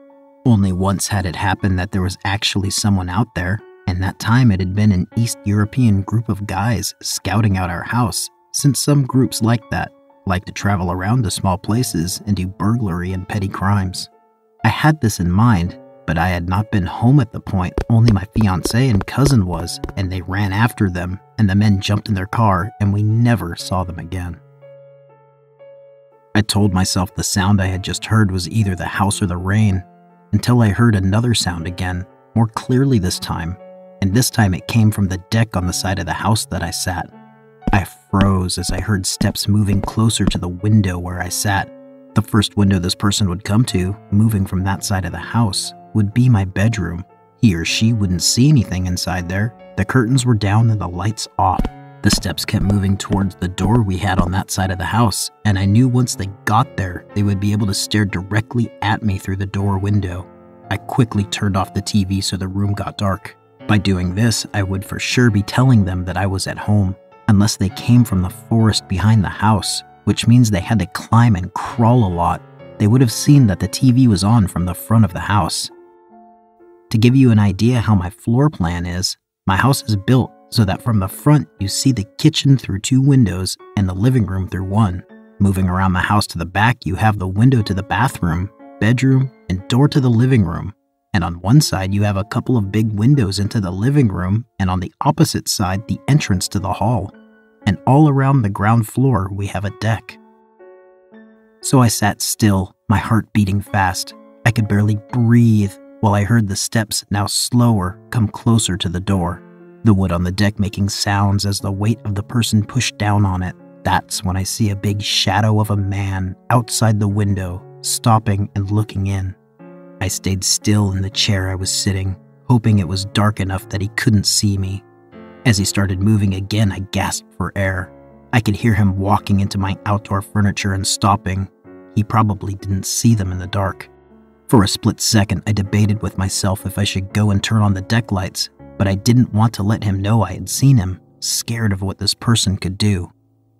Only once had it happened that there was actually someone out there, and that time it had been an East European group of guys scouting out our house, since some groups like that like to travel around to small places and do burglary and petty crimes. I had this in mind, but I had not been home at the point, only my fiancé and cousin was, and they ran after them, and the men jumped in their car, and we never saw them again. I told myself the sound I had just heard was either the house or the rain, until I heard another sound again, more clearly this time, and this time it came from the deck on the side of the house that I sat. I froze as I heard steps moving closer to the window where I sat. The first window this person would come to, moving from that side of the house, would be my bedroom. He or she wouldn't see anything inside there. The curtains were down and the lights off. The steps kept moving towards the door we had on that side of the house, and I knew once they got there, they would be able to stare directly at me through the door window. I quickly turned off the TV so the room got dark. By doing this, I would for sure be telling them that I was at home, unless they came from the forest behind the house, which means they had to climb and crawl a lot. They would have seen that the TV was on from the front of the house. To give you an idea how my floor plan is, my house is built so that from the front you see the kitchen through two windows and the living room through one. Moving around the house to the back, you have the window to the bathroom, bedroom, and door to the living room. And on one side you have a couple of big windows into the living room, and on the opposite side the entrance to the hall. And all around the ground floor we have a deck. So I sat still, my heart beating fast. I could barely breathe while I heard the steps, now slower, come closer to the door. The wood on the deck making sounds as the weight of the person pushed down on it. That's when I see a big shadow of a man outside the window, stopping and looking in. I stayed still in the chair I was sitting, hoping it was dark enough that he couldn't see me. As he started moving again, I gasped for air. I could hear him walking into my outdoor furniture and stopping. He probably didn't see them in the dark. For a split second, I debated with myself if I should go and turn on the deck lights, but I didn't want to let him know I had seen him, scared of what this person could do.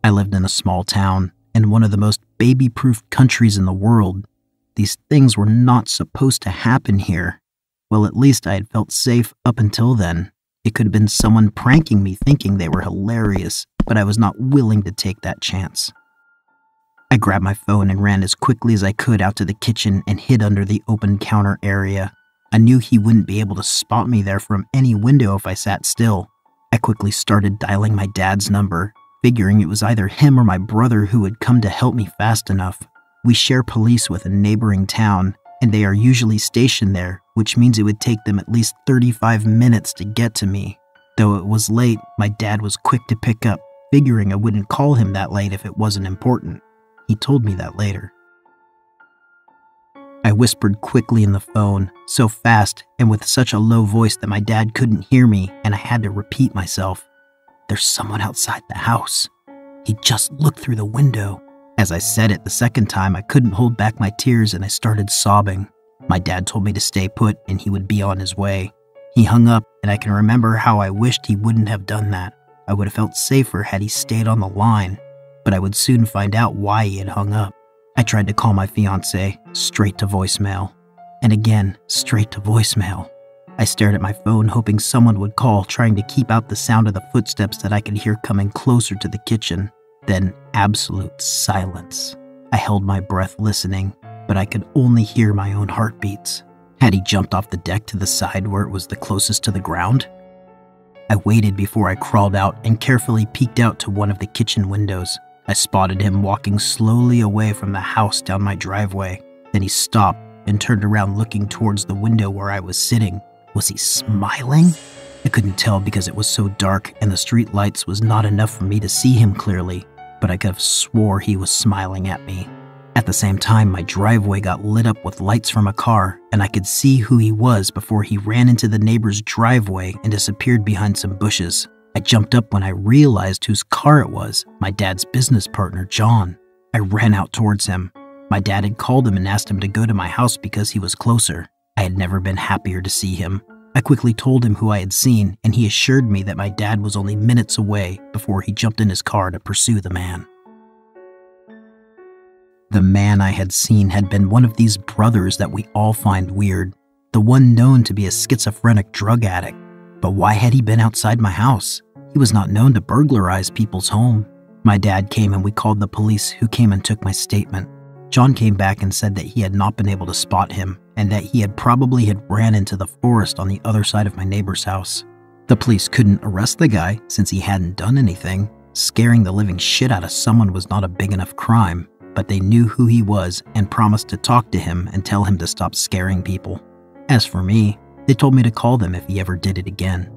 I lived in a small town, in one of the most baby-proof countries in the world. These things were not supposed to happen here. Well, at least I had felt safe up until then. It could have been someone pranking me thinking they were hilarious, but I was not willing to take that chance. I grabbed my phone and ran as quickly as I could out to the kitchen and hid under the open counter area. I knew he wouldn't be able to spot me there from any window if I sat still. I quickly started dialing my dad's number, figuring it was either him or my brother who would come to help me fast enough. We share police with a neighboring town, and they are usually stationed there, which means it would take them at least 35 minutes to get to me. Though it was late, my dad was quick to pick up, figuring I wouldn't call him that late if it wasn't important. He told me that later. I whispered quickly in the phone, so fast and with such a low voice that my dad couldn't hear me, and I had to repeat myself. "There's someone outside the house. He just looked through the window." As I said it the second time, I couldn't hold back my tears and I started sobbing. My dad told me to stay put and he would be on his way. He hung up, and I can remember how I wished he wouldn't have done that. I would have felt safer had he stayed on the line, but I would soon find out why he had hung up. I tried to call my fiancé, straight to voicemail. And again, straight to voicemail. I stared at my phone hoping someone would call, trying to keep out the sound of the footsteps that I could hear coming closer to the kitchen. Then absolute silence. I held my breath listening, but I could only hear my own heartbeats. Had he jumped off the deck to the side where it was the closest to the ground? I waited before I crawled out and carefully peeked out to one of the kitchen windows. I spotted him walking slowly away from the house down my driveway. Then he stopped and turned around looking towards the window where I was sitting. Was he smiling? I couldn't tell because it was so dark and the street lights was not enough for me to see him clearly, but I could have swore he was smiling at me. At the same time, my driveway got lit up with lights from a car, and I could see who he was before he ran into the neighbor's driveway and disappeared behind some bushes. I jumped up when I realized whose car it was, my dad's business partner, John. I ran out towards him. My dad had called him and asked him to go to my house because he was closer. I had never been happier to see him. I quickly told him who I had seen, and he assured me that my dad was only minutes away before he jumped in his car to pursue the man. The man I had seen had been one of these brothers that we all find weird, the one known to be a schizophrenic drug addict. But why had he been outside my house? He was not known to burglarize people's home. My dad came and we called the police, who came and took my statement. John came back and said that he had not been able to spot him and that he had probably ran into the forest on the other side of my neighbor's house. The police couldn't arrest the guy since he hadn't done anything. Scaring the living shit out of someone was not a big enough crime, but they knew who he was and promised to talk to him and tell him to stop scaring people. As for me, they told me to call them if he ever did it again.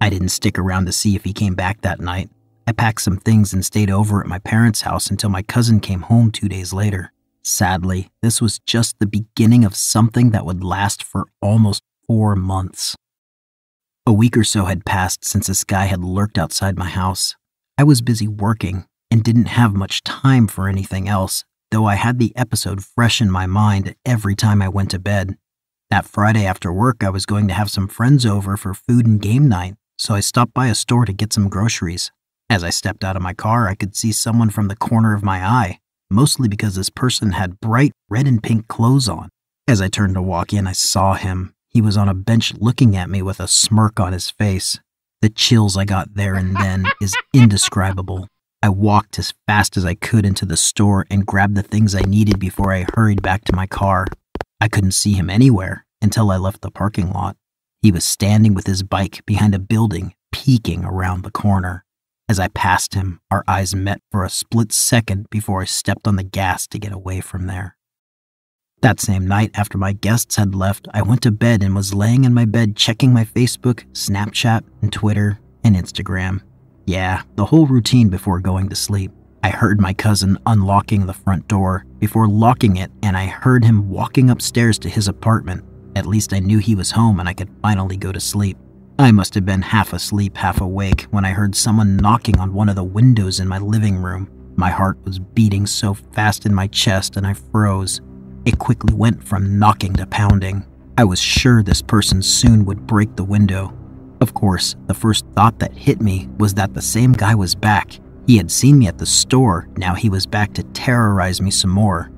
I didn't stick around to see if he came back that night. I packed some things and stayed over at my parents' house until my cousin came home 2 days later. Sadly, this was just the beginning of something that would last for almost 4 months. A week or so had passed since this guy had lurked outside my house. I was busy working and didn't have much time for anything else, though I had the episode fresh in my mind every time I went to bed. That Friday after work, I was going to have some friends over for food and game night, so I stopped by a store to get some groceries. As I stepped out of my car, I could see someone from the corner of my eye, mostly because this person had bright red and pink clothes on. As I turned to walk in, I saw him. He was on a bench looking at me with a smirk on his face. The chills I got there and then is indescribable. I walked as fast as I could into the store and grabbed the things I needed before I hurried back to my car. I couldn't see him anywhere until I left the parking lot. He was standing with his bike behind a building, peeking around the corner. As I passed him, our eyes met for a split second before I stepped on the gas to get away from there. That same night, after my guests had left, I went to bed and was laying in my bed checking my Facebook, Snapchat, and Twitter, and Instagram. Yeah, the whole routine before going to sleep. I heard my cousin unlocking the front door before locking it, and I heard him walking upstairs to his apartment. At least I knew he was home and I could finally go to sleep. I must have been half asleep, half awake when I heard someone knocking on one of the windows in my living room. My heart was beating so fast in my chest and I froze. It quickly went from knocking to pounding. I was sure this person soon would break the window. Of course, the first thought that hit me was that the same guy was back. He had seen me at the store, now he was back to terrorize me some more.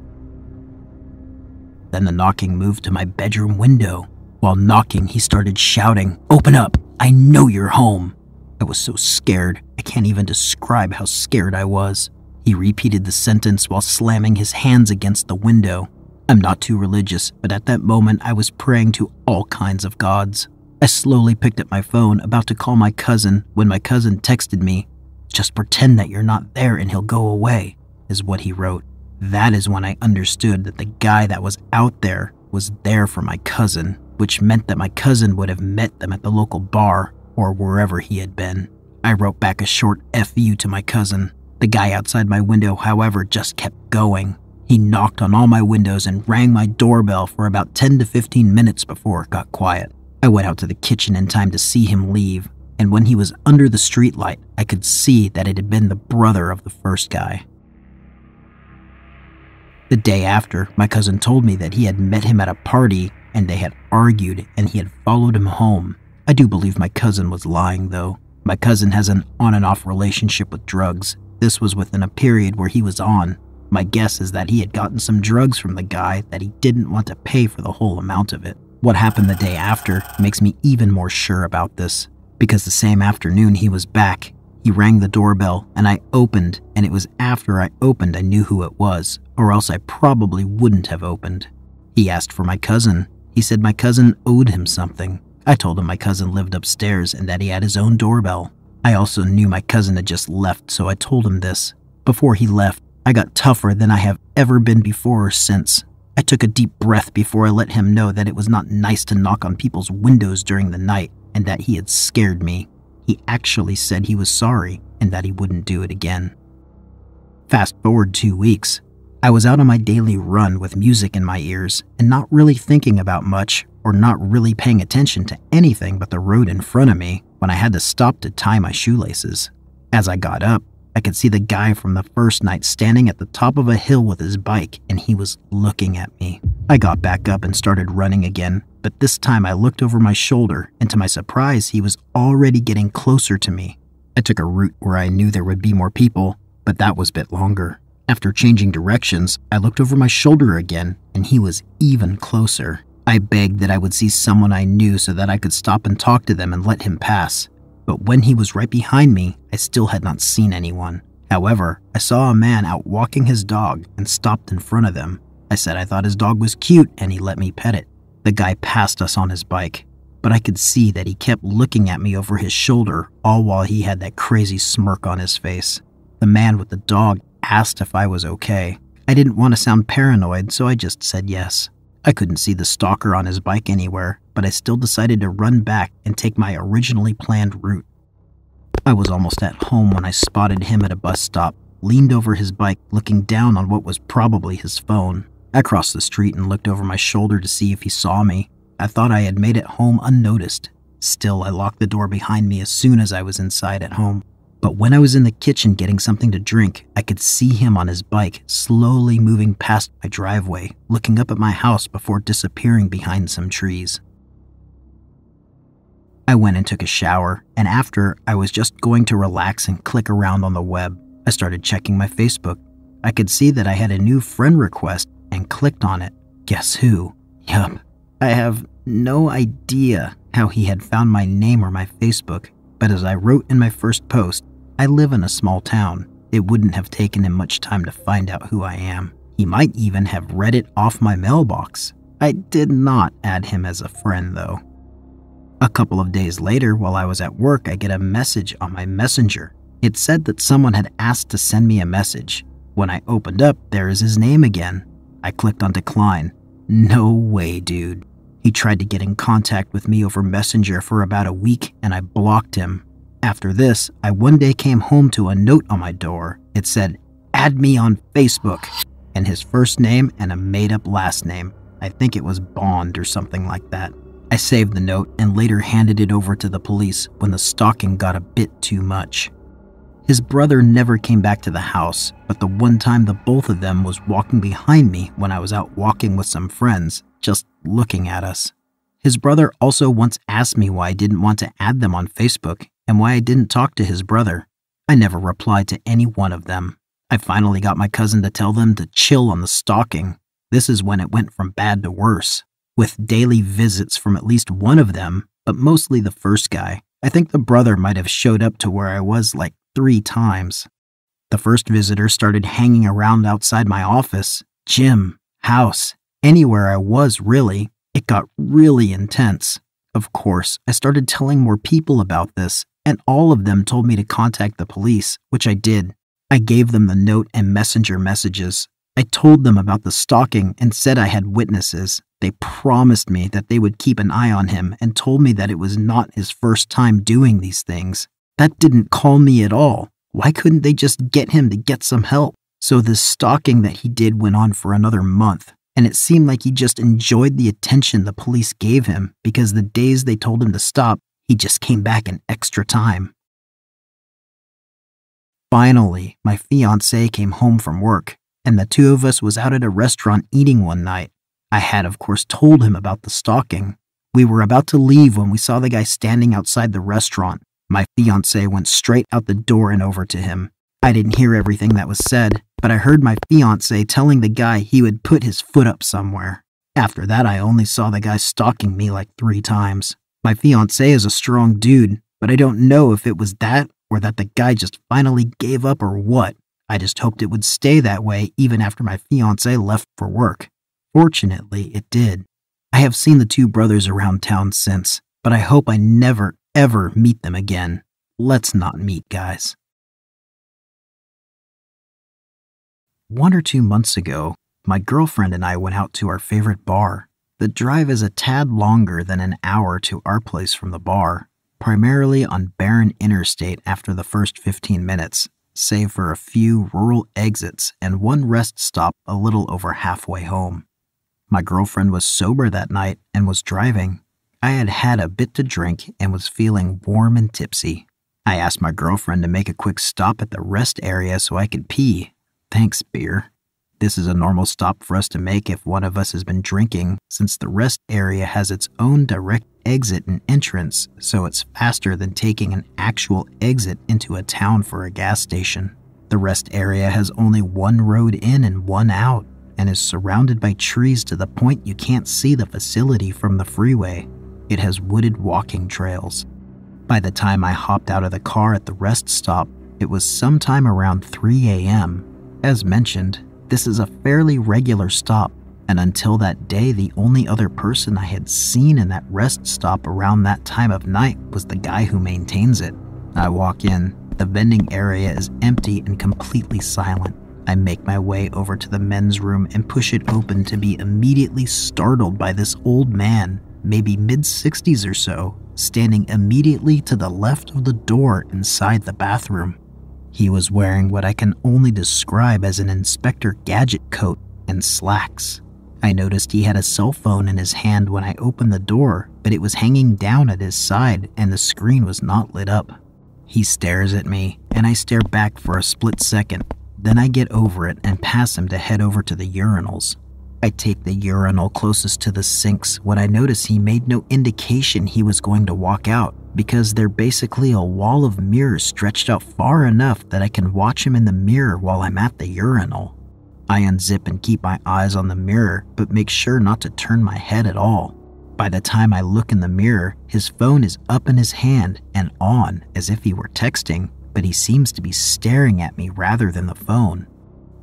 Then the knocking moved to my bedroom window. While knocking, he started shouting, "Open up! I know you're home!" I was so scared, I can't even describe how scared I was. He repeated the sentence while slamming his hands against the window. I'm not too religious, but at that moment I was praying to all kinds of gods. I slowly picked up my phone, about to call my cousin, when my cousin texted me, "Just pretend that you're not there and he'll go away," is what he wrote. That is when I understood that the guy that was out there was there for my cousin, which meant that my cousin would have met them at the local bar or wherever he had been. I wrote back a short F you to my cousin. The guy outside my window, however, just kept going. He knocked on all my windows and rang my doorbell for about 10 to 15 minutes before it got quiet. I went out to the kitchen in time to see him leave, and when he was under the streetlight, I could see that it had been the brother of the first guy. The day after, my cousin told me that he had met him at a party and they had argued and he had followed him home. I do believe my cousin was lying though. My cousin has an on and off relationship with drugs. This was within a period where he was on. My guess is that he had gotten some drugs from the guy that he didn't want to pay for the whole amount of it. What happened the day after makes me even more sure about this, because the same afternoon he was back. He rang the doorbell and I opened, and it was after I opened I knew who it was, or else I probably wouldn't have opened. He asked for my cousin. He said my cousin owed him something. I told him my cousin lived upstairs and that he had his own doorbell. I also knew my cousin had just left, so I told him this. Before he left, I got tougher than I have ever been before or since. I took a deep breath before I let him know that it was not nice to knock on people's windows during the night and that he had scared me. He actually said he was sorry and that he wouldn't do it again. Fast forward 2 weeks. I was out on my daily run with music in my ears and not really thinking about much or not really paying attention to anything but the road in front of me when I had to stop to tie my shoelaces. As I got up, I could see the guy from the first night standing at the top of a hill with his bike, and he was looking at me. I got back up and started running again, but this time I looked over my shoulder, and to my surprise, he was already getting closer to me. I took a route where I knew there would be more people, but that was a bit longer. After changing directions, I looked over my shoulder again, and he was even closer. I begged that I would see someone I knew so that I could stop and talk to them and let him pass. But when he was right behind me, I still had not seen anyone. However, I saw a man out walking his dog and stopped in front of them. I said I thought his dog was cute and he let me pet it. The guy passed us on his bike, but I could see that he kept looking at me over his shoulder, all while he had that crazy smirk on his face. The man with the dog asked if I was okay. I didn't want to sound paranoid, so I just said yes. I couldn't see the stalker on his bike anywhere, but I still decided to run back and take my originally planned route. I was almost at home when I spotted him at a bus stop, leaned over his bike, looking down on what was probably his phone. I crossed the street and looked over my shoulder to see if he saw me. I thought I had made it home unnoticed. Still, I locked the door behind me as soon as I was inside at home. But when I was in the kitchen getting something to drink, I could see him on his bike slowly moving past my driveway, looking up at my house before disappearing behind some trees. I went and took a shower, and after, I was just going to relax and click around on the web. I started checking my Facebook. I could see that I had a new friend request and clicked on it. Guess who? Yup. I have no idea how he had found my name or my Facebook. But as I wrote in my first post, I live in a small town. It wouldn't have taken him much time to find out who I am. He might even have read it off my mailbox. I did not add him as a friend though. A couple of days later, while I was at work, I get a message on my messenger. It said that someone had asked to send me a message. When I opened up, there is his name again. I clicked on decline. No way, dude. He tried to get in contact with me over Messenger for about a week, and I blocked him. After this, I one day came home to a note on my door. It said, "Add me on Facebook," and his first name and a made-up last name. I think it was Bond or something like that. I saved the note and later handed it over to the police when the stalking got a bit too much. His brother never came back to the house, but the one time the both of them was walking behind me when I was out walking with some friends, just looking at us. His brother also once asked me why I didn't want to add them on Facebook and why I didn't talk to his brother. I never replied to any one of them. I finally got my cousin to tell them to chill on the stalking. This is when it went from bad to worse, with daily visits from at least one of them, but mostly the first guy. I think the brother might have showed up to where I was like 3 times. The first visitor started hanging around outside my office, gym, house, anywhere I was really. It got really intense. Of course, I started telling more people about this, and all of them told me to contact the police, which I did. I gave them the note and messenger messages. I told them about the stalking and said I had witnesses. They promised me that they would keep an eye on him and told me that it was not his first time doing these things. That didn't calm me at all. Why couldn't they just get him to get some help? So this stalking that he did went on for another month, and it seemed like he just enjoyed the attention the police gave him, because the days they told him to stop, he just came back in extra time. Finally, my fiancé came home from work, and the two of us was out at a restaurant eating one night. I had, of course, told him about the stalking. We were about to leave when we saw the guy standing outside the restaurant. My fiancé went straight out the door and over to him. I didn't hear everything that was said, but I heard my fiancé telling the guy he would put his foot up somewhere. After that, I only saw the guy stalking me like 3 times. My fiancé is a strong dude, but I don't know if it was that or that the guy just finally gave up or what. I just hoped it would stay that way even after my fiancé left for work. Fortunately, it did. I have seen the two brothers around town since, but I hope I never ever meet them again. Let's not meet, guys. 1 or 2 months ago, my girlfriend and I went out to our favorite bar. The drive is a tad longer than an hour to our place from the bar, primarily on barren interstate after the first 15 minutes, save for a few rural exits and one rest stop a little over halfway home. My girlfriend was sober that night and was driving. I had had a bit to drink and was feeling warm and tipsy. I asked my girlfriend to make a quick stop at the rest area so I could pee. Thanks, beer. This is a normal stop for us to make if one of us has been drinking, since the rest area has its own direct exit and entrance, so it's faster than taking an actual exit into a town for a gas station. The rest area has only one road in and one out, and is surrounded by trees to the point you can't see the facility from the freeway. It has wooded walking trails. By the time I hopped out of the car at the rest stop, it was sometime around 3 a.m. As mentioned, this is a fairly regular stop, and until that day, the only other person I had seen in that rest stop around that time of night was the guy who maintains it. I walk in. The vending area is empty and completely silent. I make my way over to the men's room and push it open to be immediately startled by this old man, maybe mid-60s or so, standing immediately to the left of the door inside the bathroom. He was wearing what I can only describe as an Inspector Gadget coat and slacks. I noticed he had a cell phone in his hand when I opened the door, but it was hanging down at his side and the screen was not lit up. He stares at me, and I stare back for a split second. Then I get over it and pass him to head over to the urinals. I take the urinal closest to the sinks when I notice he made no indication he was going to walk out, because they're basically a wall of mirrors stretched out far enough that I can watch him in the mirror while I'm at the urinal. I unzip and keep my eyes on the mirror, but make sure not to turn my head at all. By the time I look in the mirror, his phone is up in his hand and on as if he were texting, but he seems to be staring at me rather than the phone.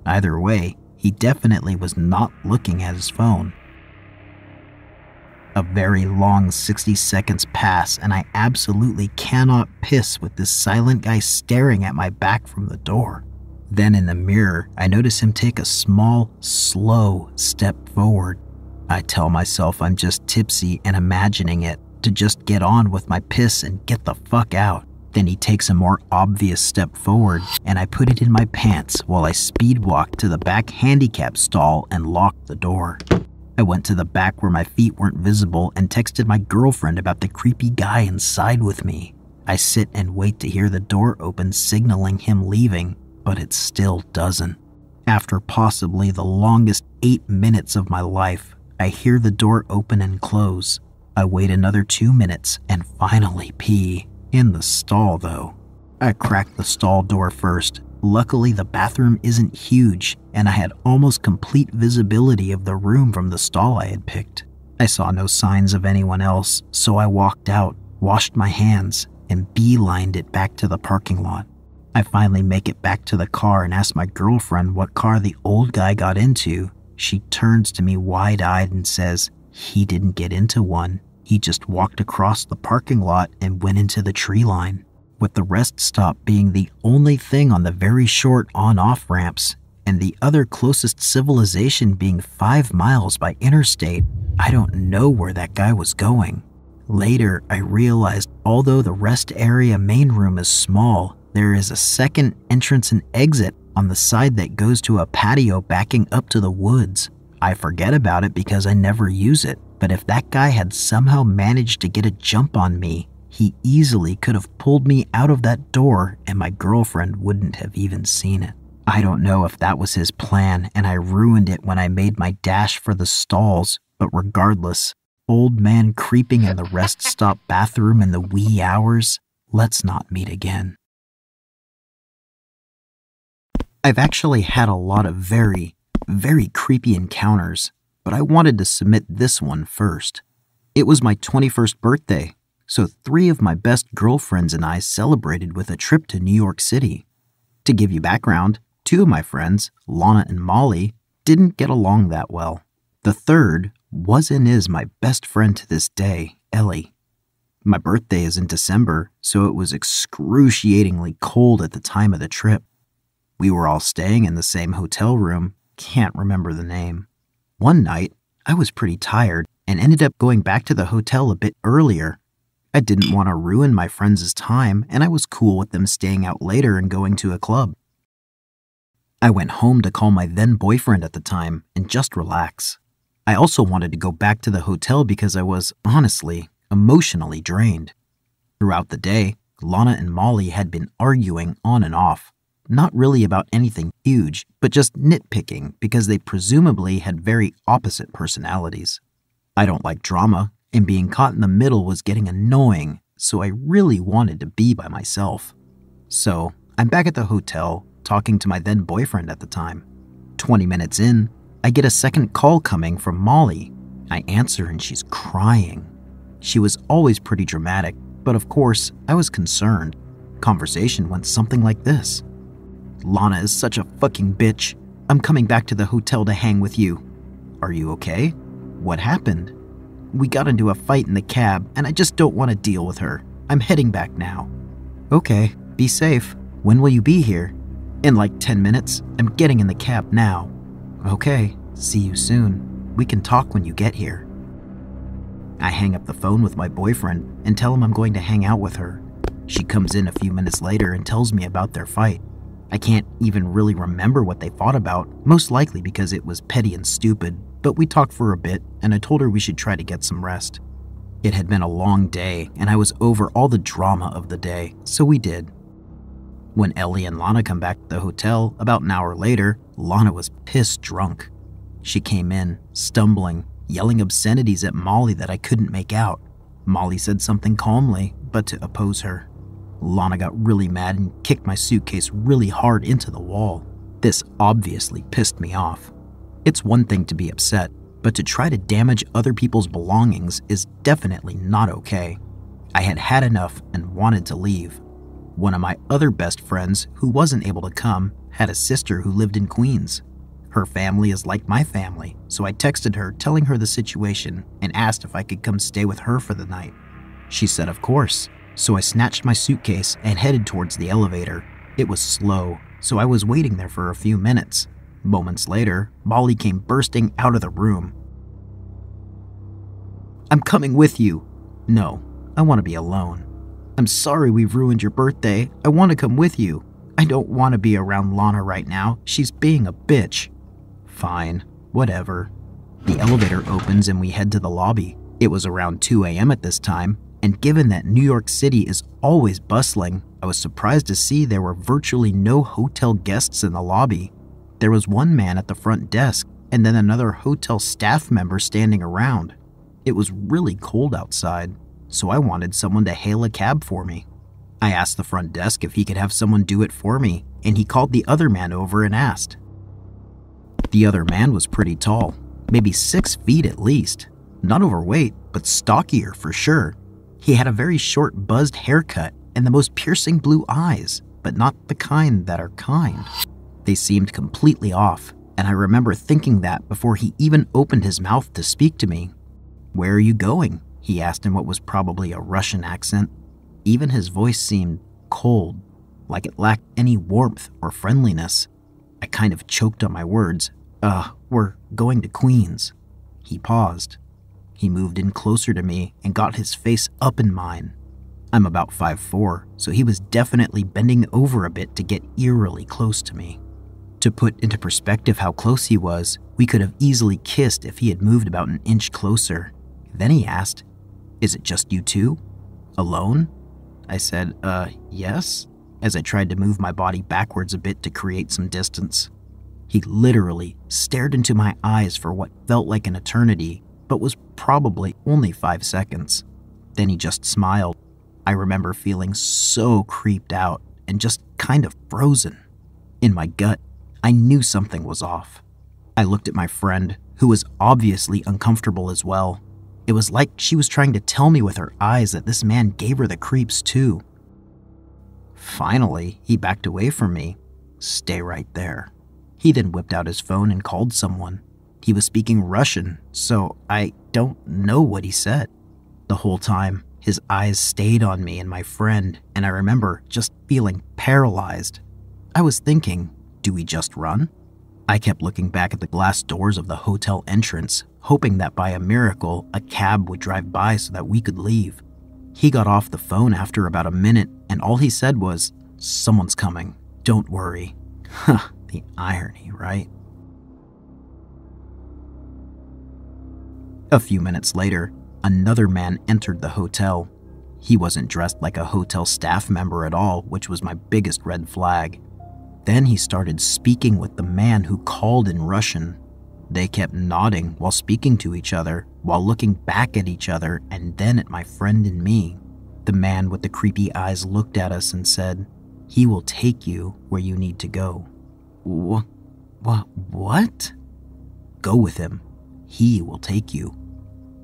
Either way, he definitely was not looking at his phone. A very long 60 seconds pass and I absolutely cannot piss with this silent guy staring at my back from the door. Then in the mirror, I notice him take a small, slow step forward. I tell myself I'm just tipsy and imagining it, to just get on with my piss and get the fuck out. Then he takes a more obvious step forward, and I put it in my pants while I speed walk to the back handicap stall and lock the door. I went to the back where my feet weren't visible and texted my girlfriend about the creepy guy inside with me. I sit and wait to hear the door open signaling him leaving, but it still doesn't. After possibly the longest 8 minutes of my life, I hear the door open and close. I wait another 2 minutes and finally pee. In the stall, though. I cracked the stall door first. Luckily, the bathroom isn't huge, and I had almost complete visibility of the room from the stall I had picked. I saw no signs of anyone else, so I walked out, washed my hands, and beelined it back to the parking lot. I finally make it back to the car and ask my girlfriend what car the old guy got into. She turns to me wide-eyed and says, "He didn't get into one. He just walked across the parking lot and went into the tree line." With the rest stop being the only thing on the very short on-off ramps, and the other closest civilization being 5 miles by interstate, I don't know where that guy was going. Later, I realized although the rest area main room is small, there is a second entrance and exit on the side that goes to a patio backing up to the woods. I forget about it because I never use it. But if that guy had somehow managed to get a jump on me, he easily could have pulled me out of that door and my girlfriend wouldn't have even seen it. I don't know if that was his plan and I ruined it when I made my dash for the stalls, but regardless, old man creeping in the rest stop bathroom in the wee hours, let's not meet again. I've actually had a lot of very, very creepy encounters, but I wanted to submit this one first. It was my 21st birthday, so 3 of my best girlfriends and I celebrated with a trip to New York City. To give you background, 2 of my friends, Lana and Molly, didn't get along that well. The third was and is my best friend to this day, Ellie. My birthday is in December, so it was excruciatingly cold at the time of the trip. We were all staying in the same hotel room, can't remember the name. One night, I was pretty tired and ended up going back to the hotel a bit earlier. I didn't want to ruin my friends' time, and I was cool with them staying out later and going to a club. I went home to call my then-boyfriend at the time and just relax. I also wanted to go back to the hotel because I was, honestly, emotionally drained. Throughout the day, Lana and Molly had been arguing on and off, not really about anything huge, but just nitpicking because they presumably had very opposite personalities. I don't like drama, and being caught in the middle was getting annoying, so I really wanted to be by myself. So I'm back at the hotel talking to my then-boyfriend at the time. 20 minutes in, I get a second call coming from Molly. I answer and she's crying. She was always pretty dramatic, but of course, I was concerned. Conversation went something like this. "Lana is such a fucking bitch. I'm coming back to the hotel to hang with you. Are you okay? What happened? We got into a fight in the cab and I just don't want to deal with her. I'm heading back now." "Okay, be safe. When will you be here?" "In like 10 minutes. I'm getting in the cab now." "Okay, see you soon. We can talk when you get here." I hang up the phone with my boyfriend and tell him I'm going to hang out with her. She comes in a few minutes later and tells me about their fight. I can't even really remember what they fought about, most likely because it was petty and stupid, but we talked for a bit and I told her we should try to get some rest. It had been a long day and I was over all the drama of the day, so we did. When Ellie and Lana come back to the hotel about an hour later, Lana was pissed drunk. She came in, stumbling, yelling obscenities at Molly that I couldn't make out. Molly said something calmly, but to oppose her. Lana got really mad and kicked my suitcase really hard into the wall. This obviously pissed me off. It's one thing to be upset, but to try to damage other people's belongings is definitely not okay. I had had enough and wanted to leave. One of my other best friends, who wasn't able to come, had a sister who lived in Queens. Her family is like my family, so I texted her telling her the situation and asked if I could come stay with her for the night. She said of course. So I snatched my suitcase and headed towards the elevator. It was slow, so I was waiting there for a few minutes. Moments later, Molly came bursting out of the room. "I'm coming with you." "No, I want to be alone." "I'm sorry we've ruined your birthday. I want to come with you. I don't want to be around Lana right now. She's being a bitch." "Fine, whatever." The elevator opens and we head to the lobby. It was around 2 a.m. at this time. And given that New York City is always bustling, I was surprised to see there were virtually no hotel guests in the lobby. There was one man at the front desk and then another hotel staff member standing around. It was really cold outside, so I wanted someone to hail a cab for me. I asked the front desk if he could have someone do it for me, and he called the other man over and asked. The other man was pretty tall, maybe 6 feet at least. Not overweight, but stockier for sure. He had a very short buzzed haircut and the most piercing blue eyes, but not the kind that are kind. They seemed completely off, and I remember thinking that before he even opened his mouth to speak to me. "Where are you going?" he asked in what was probably a Russian accent. Even his voice seemed cold, like it lacked any warmth or friendliness. I kind of choked on my words. We're going to Queens." He paused. He moved in closer to me and got his face up in mine. I'm about 5'4", so he was definitely bending over a bit to get eerily close to me. To put into perspective how close he was, we could have easily kissed if he had moved about an inch closer. Then he asked, "Is it just you two? Alone?" I said, yes, as I tried to move my body backwards a bit to create some distance. He literally stared into my eyes for what felt like an eternity, but was probably only 5 seconds. Then he just smiled. I remember feeling so creeped out and just kind of frozen. In my gut, I knew something was off. I looked at my friend, who was obviously uncomfortable as well. It was like she was trying to tell me with her eyes that this man gave her the creeps too. Finally, he backed away from me. "Stay right there." He then whipped out his phone and called someone. He was speaking Russian, so I don't know what he said. The whole time, his eyes stayed on me and my friend, and I remember just feeling paralyzed. I was thinking, do we just run? I kept looking back at the glass doors of the hotel entrance, hoping that by a miracle, a cab would drive by so that we could leave. He got off the phone after about a minute, and all he said was, "Someone's coming, don't worry." Huh, the irony, right? A few minutes later, another man entered the hotel. He wasn't dressed like a hotel staff member at all, which was my biggest red flag. Then he started speaking with the man who called in Russian. They kept nodding while speaking to each other, while looking back at each other and then at my friend and me. The man with the creepy eyes looked at us and said, "He will take you where you need to go." What? Go with him. He will take you.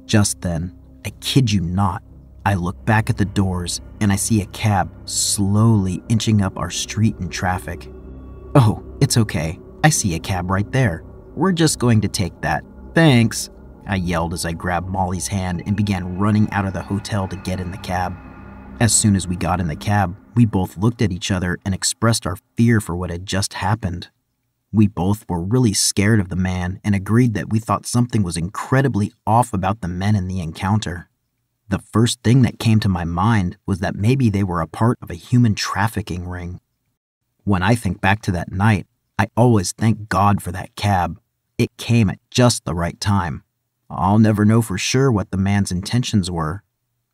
Just then, I kid you not, I look back at the doors and I see a cab slowly inching up our street in traffic. "Oh, it's okay. I see a cab right there. We're just going to take that. Thanks," I yelled as I grabbed Molly's hand and began running out of the hotel to get in the cab. As soon as we got in the cab, we both looked at each other and expressed our fear for what had just happened. We both were really scared of the man and agreed that we thought something was incredibly off about the men in the encounter. The first thing that came to my mind was that maybe they were a part of a human trafficking ring. When I think back to that night, I always thank God for that cab. It came at just the right time. I'll never know for sure what the man's intentions were.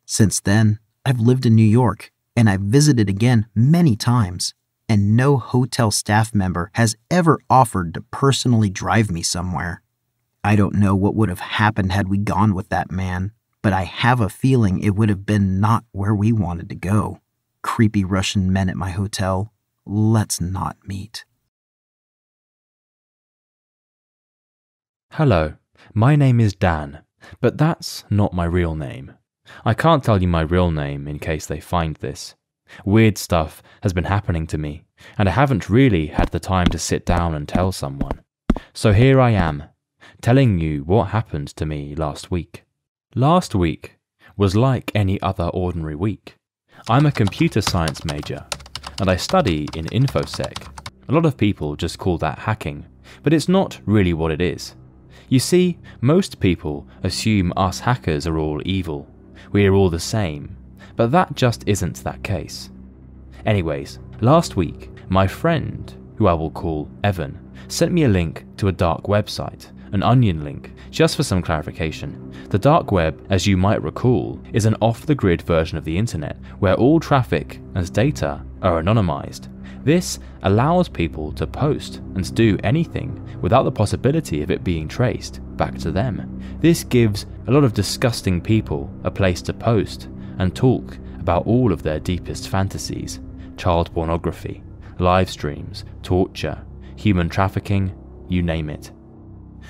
Since then, I've lived in New York, and I've visited again many times, and no hotel staff member has ever offered to personally drive me somewhere. I don't know what would have happened had we gone with that man, but I have a feeling it would have been not where we wanted to go. Creepy Russian men at my hotel. Let's not meet. Hello, my name is Dan, but that's not my real name. I can't tell you my real name in case they find this. Weird stuff has been happening to me, and I haven't really had the time to sit down and tell someone. So here I am, telling you what happened to me last week. Last week was like any other ordinary week. I'm a computer science major, and I study in InfoSec. A lot of people just call that hacking, but it's not really what it is. You see, most people assume us hackers are all evil. We're all the same. But that just isn't that case. Anyways, last week, my friend, who I will call Evan, sent me a link to a dark website, an onion link, just for some clarification. The dark web, as you might recall, is an off-the-grid version of the internet where all traffic and data are anonymized. This allows people to post and do anything without the possibility of it being traced back to them. This gives a lot of disgusting people a place to post and talk about all of their deepest fantasies: child pornography, live streams, torture, human trafficking, you name it.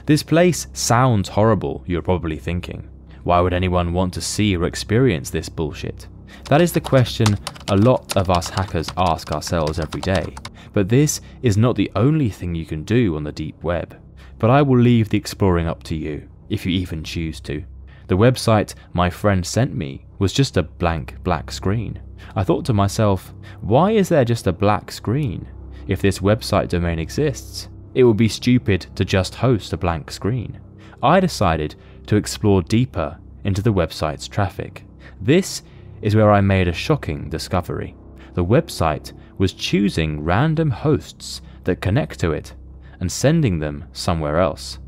This place sounds horrible, you're probably thinking. Why would anyone want to see or experience this bullshit? That is the question a lot of us hackers ask ourselves every day, but this is not the only thing you can do on the deep web. But I will leave the exploring up to you, if you even choose to. The website my friend sent me was just a blank black screen. I thought to myself, why is there just a black screen? If this website domain exists, it would be stupid to just host a blank screen. I decided to explore deeper into the website's traffic. This is where I made a shocking discovery. The website was choosing random hosts that connect to it and sending them somewhere else.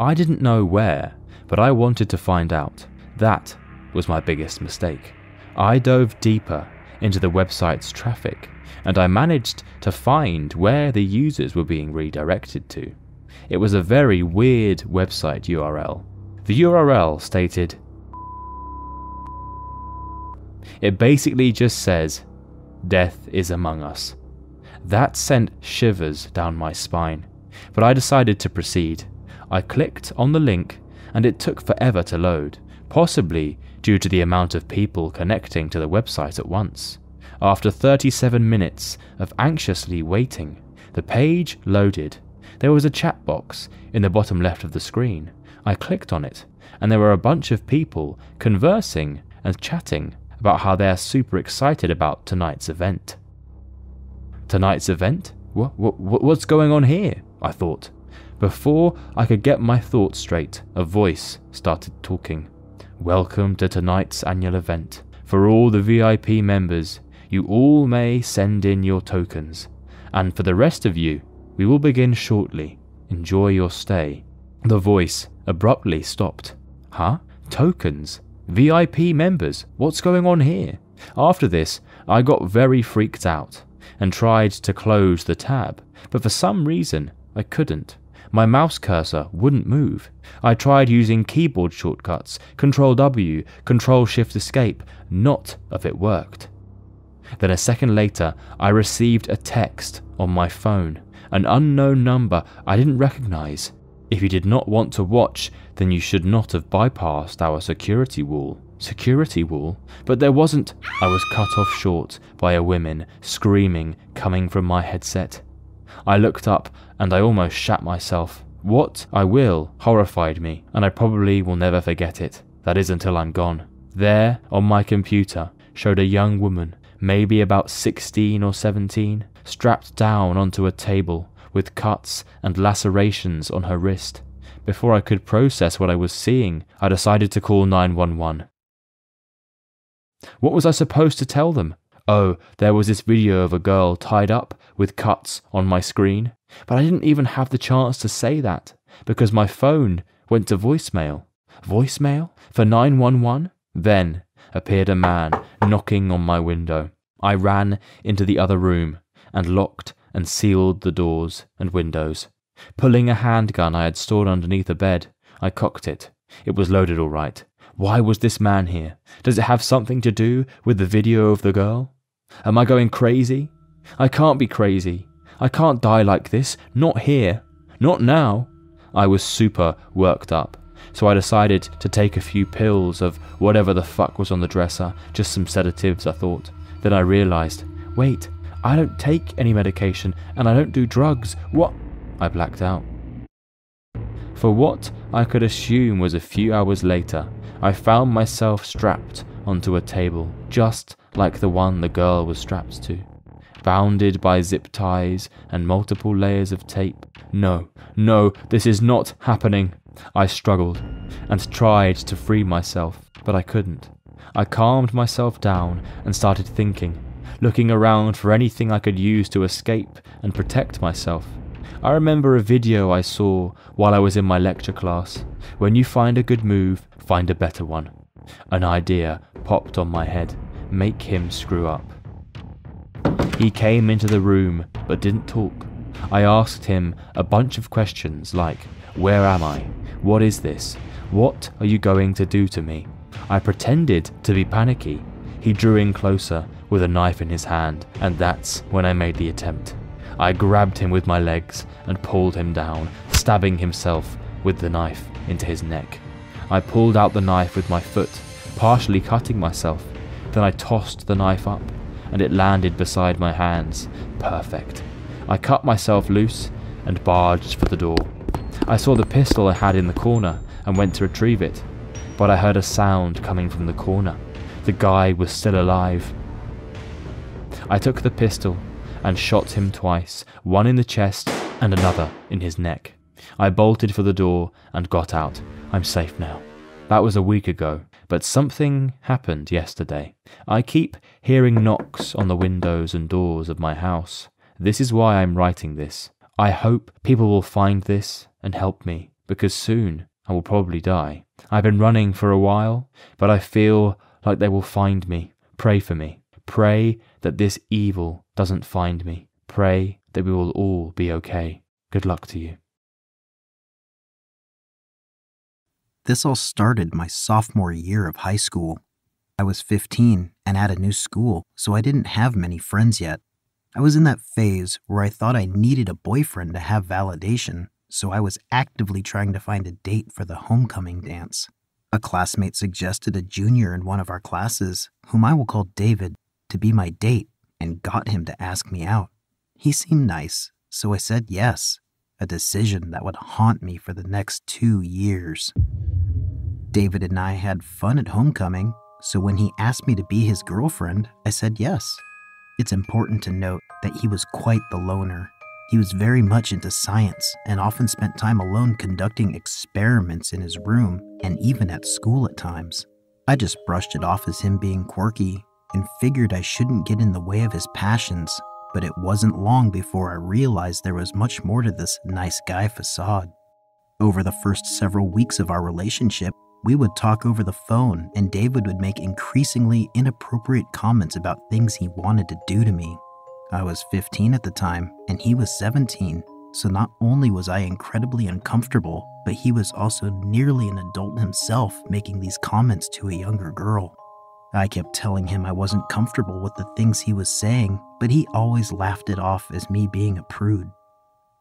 I didn't know where, but I wanted to find out. That was my biggest mistake. I dove deeper into the website's traffic, and I managed to find where the users were being redirected to. It was a very weird website URL. The URL stated... It basically just says, "Death is among us." That sent shivers down my spine, but I decided to proceed. I clicked on the link and it took forever to load, possibly due to the amount of people connecting to the website at once. After 37 minutes of anxiously waiting, the page loaded. There was a chat box in the bottom left of the screen. I clicked on it and there were a bunch of people conversing and chatting about how they're super excited about tonight's event. Tonight's event? What's going on here? I thought. Before I could get my thoughts straight, a voice started talking. "Welcome to tonight's annual event. For all the VIP members, you all may send in your tokens. And for the rest of you, we will begin shortly. Enjoy your stay." The voice abruptly stopped. Huh? Tokens? VIP members? What's going on here? After this, I got very freaked out and tried to close the tab, but for some reason I couldn't. My mouse cursor wouldn't move. I tried using keyboard shortcuts, Ctrl-W, Ctrl-Shift-Escape, not if it worked. Then a second later, I received a text on my phone, an unknown number I didn't recognize. If you did not want to watch, then you should not have bypassed our security wall. Security wall? But there wasn't. I was cut off short by a woman screaming coming from my headset. I looked up and I almost shat myself. What I will horrified me, and I probably will never forget it. That is until I'm gone. There, on my computer, showed a young woman, maybe about 16 or 17, strapped down onto a table with cuts and lacerations on her wrist. Before I could process what I was seeing, I decided to call 911. What was I supposed to tell them? Oh, there was this video of a girl tied up with cuts on my screen. But I didn't even have the chance to say that because my phone went to voicemail. Voicemail? For 911? Then appeared a man knocking on my window. I ran into the other room and locked and sealed the doors and windows. Pulling a handgun I had stored underneath a bed, I cocked it. It was loaded all right. Why was this man here? Does it have something to do with the video of the girl? Am I going crazy? I can't be crazy. I can't die like this. Not here. Not now. I was super worked up, so I decided to take a few pills of whatever the fuck was on the dresser, just some sedatives I thought. Then I realized, wait, I don't take any medication and I don't do drugs. What? I blacked out. For what I could assume was a few hours later, I found myself strapped onto a table, just like the one the girl was strapped to. Bounded by zip ties and multiple layers of tape. No, no, this is not happening. I struggled and tried to free myself, but I couldn't. I calmed myself down and started thinking, looking around for anything I could use to escape and protect myself. I remember a video I saw while I was in my lecture class. When you find a good move, find a better one. An idea popped on my head. Make him screw up. He came into the room, but didn't talk. I asked him a bunch of questions like, where am I? What is this? What are you going to do to me? I pretended to be panicky. He drew in closer with a knife in his hand, and that's when I made the attempt. I grabbed him with my legs and pulled him down, stabbing himself with the knife into his neck. I pulled out the knife with my foot, partially cutting myself. Then I tossed the knife up, and it landed beside my hands. Perfect. I cut myself loose and barged for the door. I saw the pistol I had in the corner and went to retrieve it, but I heard a sound coming from the corner. The guy was still alive. I took the pistol and shot him twice, one in the chest and another in his neck. I bolted for the door and got out. I'm safe now. That was a week ago, but something happened yesterday. I keep hearing knocks on the windows and doors of my house. This is why I'm writing this. I hope people will find this and help me, because soon I will probably die. I've been running for a while, but I feel like they will find me. Pray for me. Pray that this evil doesn't find me. Pray that we will all be okay. Good luck to you. This all started my sophomore year of high school. I was 15 and at a new school, so I didn't have many friends yet. I was in that phase where I thought I needed a boyfriend to have validation, so I was actively trying to find a date for the homecoming dance. A classmate suggested a junior in one of our classes, whom I will call David, to be my date and got him to ask me out. He seemed nice, so I said yes, a decision that would haunt me for the next 2 years. David and I had fun at homecoming, so when he asked me to be his girlfriend, I said yes. It's important to note that he was quite the loner. He was very much into science and often spent time alone conducting experiments in his room and even at school at times. I just brushed it off as him being quirky and figured I shouldn't get in the way of his passions, but it wasn't long before I realized there was much more to this nice guy facade. Over the first several weeks of our relationship, We would talk over the phone, and David would make increasingly inappropriate comments about things he wanted to do to me. I was 15 at the time, and he was 17, so not only was I incredibly uncomfortable, but he was also nearly an adult himself making these comments to a younger girl. I kept telling him I wasn't comfortable with the things he was saying, but he always laughed it off as me being a prude.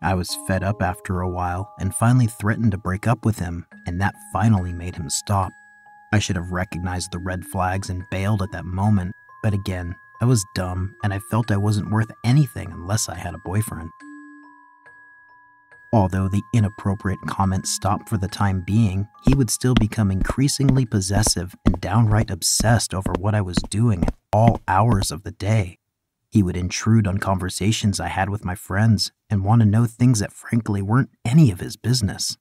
I was fed up after a while and finally threatened to break up with him, and that finally made him stop. I should have recognized the red flags and bailed at that moment, but again, I was dumb and I felt I wasn't worth anything unless I had a boyfriend. Although the inappropriate comments stopped for the time being, he would still become increasingly possessive and downright obsessed over what I was doing at all hours of the day. He would intrude on conversations I had with my friends and want to know things that frankly weren't any of his business.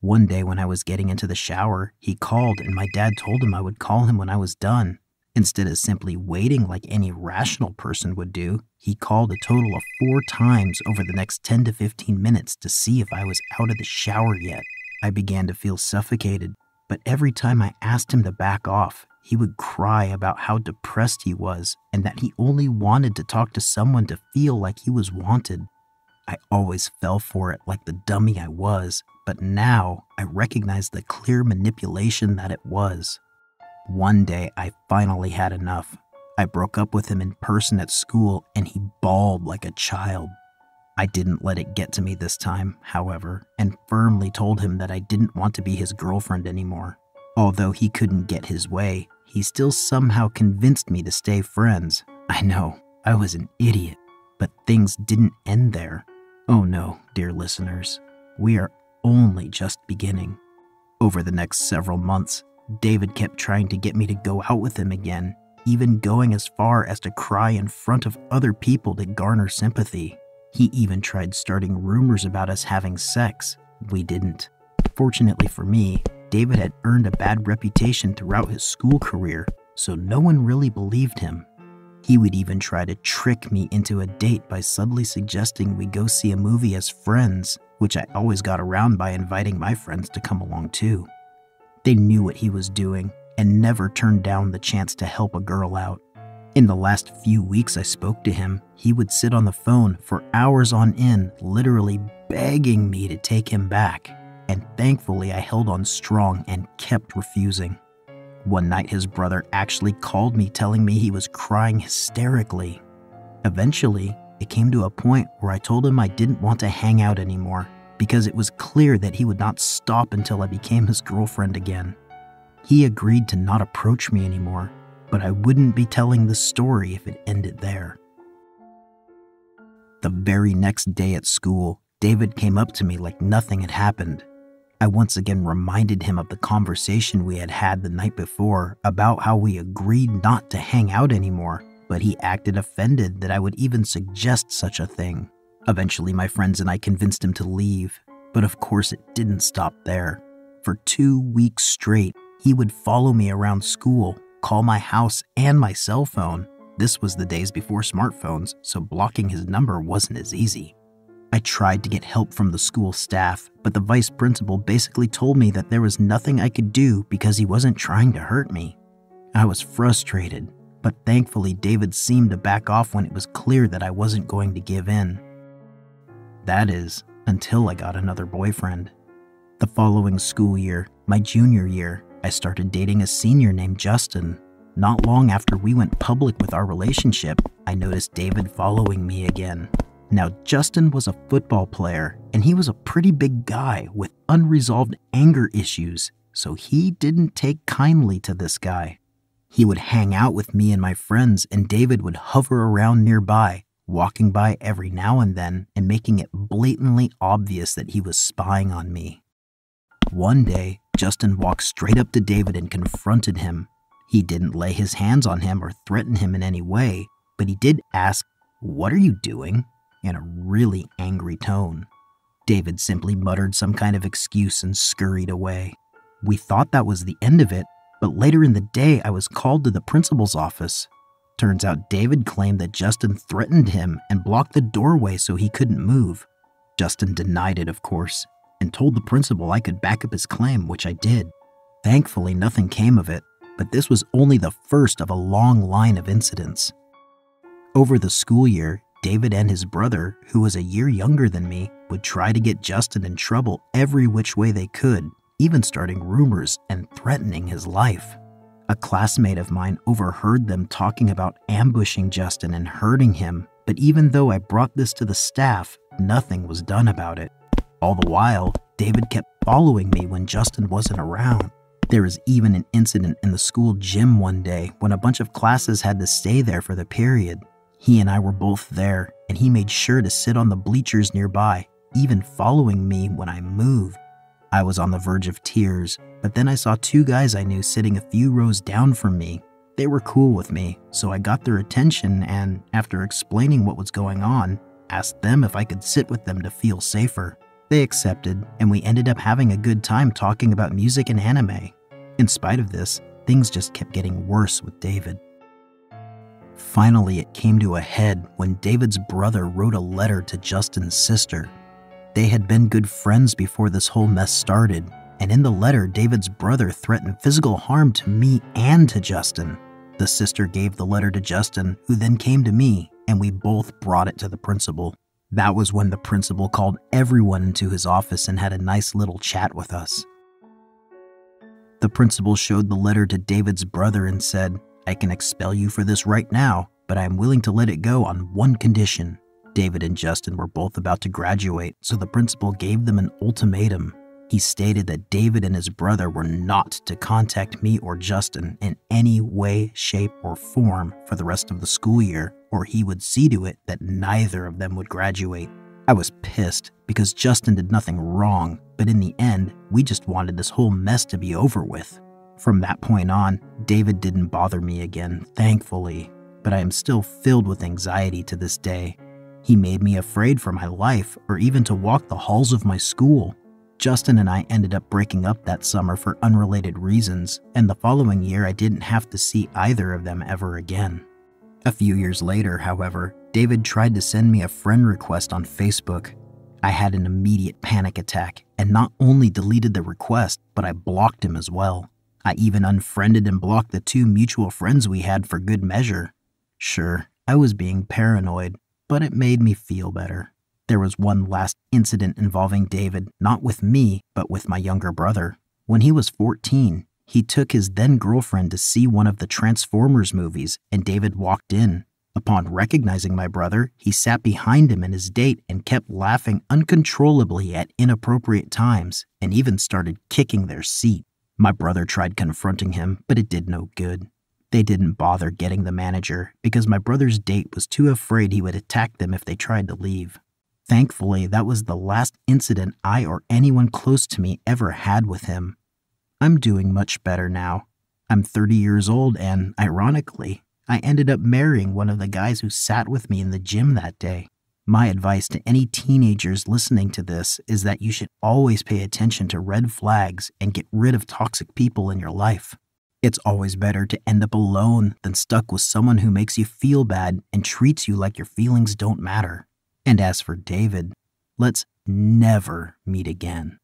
One day when I was getting into the shower, he called and my dad told him I would call him when I was done. Instead of simply waiting like any rational person would do, he called a total of 4 times over the next 10 to 15 minutes to see if I was out of the shower yet. I began to feel suffocated, but every time I asked him to back off, he would cry about how depressed he was and that he only wanted to talk to someone to feel like he was wanted. I always fell for it like the dummy I was, but now I recognize the clear manipulation that it was. One day, I finally had enough. I broke up with him in person at school and he bawled like a child. I didn't let it get to me this time, however, and firmly told him that I didn't want to be his girlfriend anymore. Although he couldn't get his way, he still somehow convinced me to stay friends. I know, I was an idiot, but things didn't end there. Oh no, dear listeners, we are only just beginning. Over the next several months, David kept trying to get me to go out with him again, even going as far as to cry in front of other people to garner sympathy. He even tried starting rumors about us having sex. We didn't. Fortunately for me, David had earned a bad reputation throughout his school career, so no one really believed him. He would even try to trick me into a date by subtly suggesting we go see a movie as friends, which I always got around by inviting my friends to come along too. They knew what he was doing and never turned down the chance to help a girl out. In the last few weeks I spoke to him, he would sit on the phone for hours on end, literally begging me to take him back. And thankfully I held on strong and kept refusing. One night his brother actually called me telling me he was crying hysterically. Eventually, it came to a point where I told him I didn't want to hang out anymore because it was clear that he would not stop until I became his girlfriend again. He agreed to not approach me anymore, but I wouldn't be telling this story if it ended there. The very next day at school, David came up to me like nothing had happened. I once again reminded him of the conversation we had had the night before about how we agreed not to hang out anymore, but he acted offended that I would even suggest such a thing. Eventually, my friends and I convinced him to leave, but of course it didn't stop there. For 2 weeks straight, he would follow me around school, call my house and my cell phone. This was the days before smartphones, so blocking his number wasn't as easy. I tried to get help from the school staff, but the vice principal basically told me that there was nothing I could do because he wasn't trying to hurt me. I was frustrated, but thankfully David seemed to back off when it was clear that I wasn't going to give in. That is, until I got another boyfriend. The following school year, my junior year, I started dating a senior named Justin. Not long after we went public with our relationship, I noticed David following me again. Now, Justin was a football player, and he was a pretty big guy with unresolved anger issues, so he didn't take kindly to this guy. He would hang out with me and my friends, and David would hover around nearby, walking by every now and then and making it blatantly obvious that he was spying on me. One day, Justin walked straight up to David and confronted him. He didn't lay his hands on him or threaten him in any way, but he did ask, "What are you doing?" in a really angry tone. David simply muttered some kind of excuse and scurried away. We thought that was the end of it, but later in the day I was called to the principal's office. Turns out David claimed that Justin threatened him and blocked the doorway so he couldn't move. Justin denied it, of course, and told the principal I could back up his claim, which I did. Thankfully, nothing came of it, but this was only the first of a long line of incidents. Over the school year, David and his brother, who was a year younger than me, would try to get Justin in trouble every which way they could, even starting rumors and threatening his life. A classmate of mine overheard them talking about ambushing Justin and hurting him, but even though I brought this to the staff, nothing was done about it. All the while, David kept following me when Justin wasn't around. There was even an incident in the school gym one day when a bunch of classes had to stay there for the period. He and I were both there, and he made sure to sit on the bleachers nearby, even following me when I moved. I was on the verge of tears, but then I saw two guys I knew sitting a few rows down from me. They were cool with me, so I got their attention and, after explaining what was going on, asked them if I could sit with them to feel safer. They accepted, and we ended up having a good time talking about music and anime. In spite of this, things just kept getting worse with David. Finally, it came to a head when David's brother wrote a letter to Justin's sister. They had been good friends before this whole mess started, and in the letter, David's brother threatened physical harm to me and to Justin. The sister gave the letter to Justin, who then came to me, and we both brought it to the principal. That was when the principal called everyone into his office and had a nice little chat with us. The principal showed the letter to David's brother and said, "I can expel you for this right now, but I am willing to let it go on one condition." David and Justin were both about to graduate, so the principal gave them an ultimatum. He stated that David and his brother were not to contact me or Justin in any way, shape, or form for the rest of the school year, or he would see to it that neither of them would graduate. I was pissed because Justin did nothing wrong, but in the end, we just wanted this whole mess to be over with. From that point on, David didn't bother me again, thankfully, but I am still filled with anxiety to this day. He made me afraid for my life or even to walk the halls of my school. Justin and I ended up breaking up that summer for unrelated reasons, and the following year I didn't have to see either of them ever again. A few years later, however, David tried to send me a friend request on Facebook. I had an immediate panic attack and not only deleted the request, but I blocked him as well. I even unfriended and blocked the two mutual friends we had for good measure. Sure, I was being paranoid, but it made me feel better. There was one last incident involving David, not with me, but with my younger brother. When he was 14, he took his then-girlfriend to see one of the Transformers movies, and David walked in. Upon recognizing my brother, he sat behind him and his date and kept laughing uncontrollably at inappropriate times and even started kicking their seat. My brother tried confronting him, but it did no good. They didn't bother getting the manager because my brother's date was too afraid he would attack them if they tried to leave. Thankfully, that was the last incident I or anyone close to me ever had with him. I'm doing much better now. I'm 30 years old and, ironically, I ended up marrying one of the guys who sat with me in the gym that day. My advice to any teenagers listening to this is that you should always pay attention to red flags and get rid of toxic people in your life. It's always better to end up alone than stuck with someone who makes you feel bad and treats you like your feelings don't matter. And as for David, let's never meet again.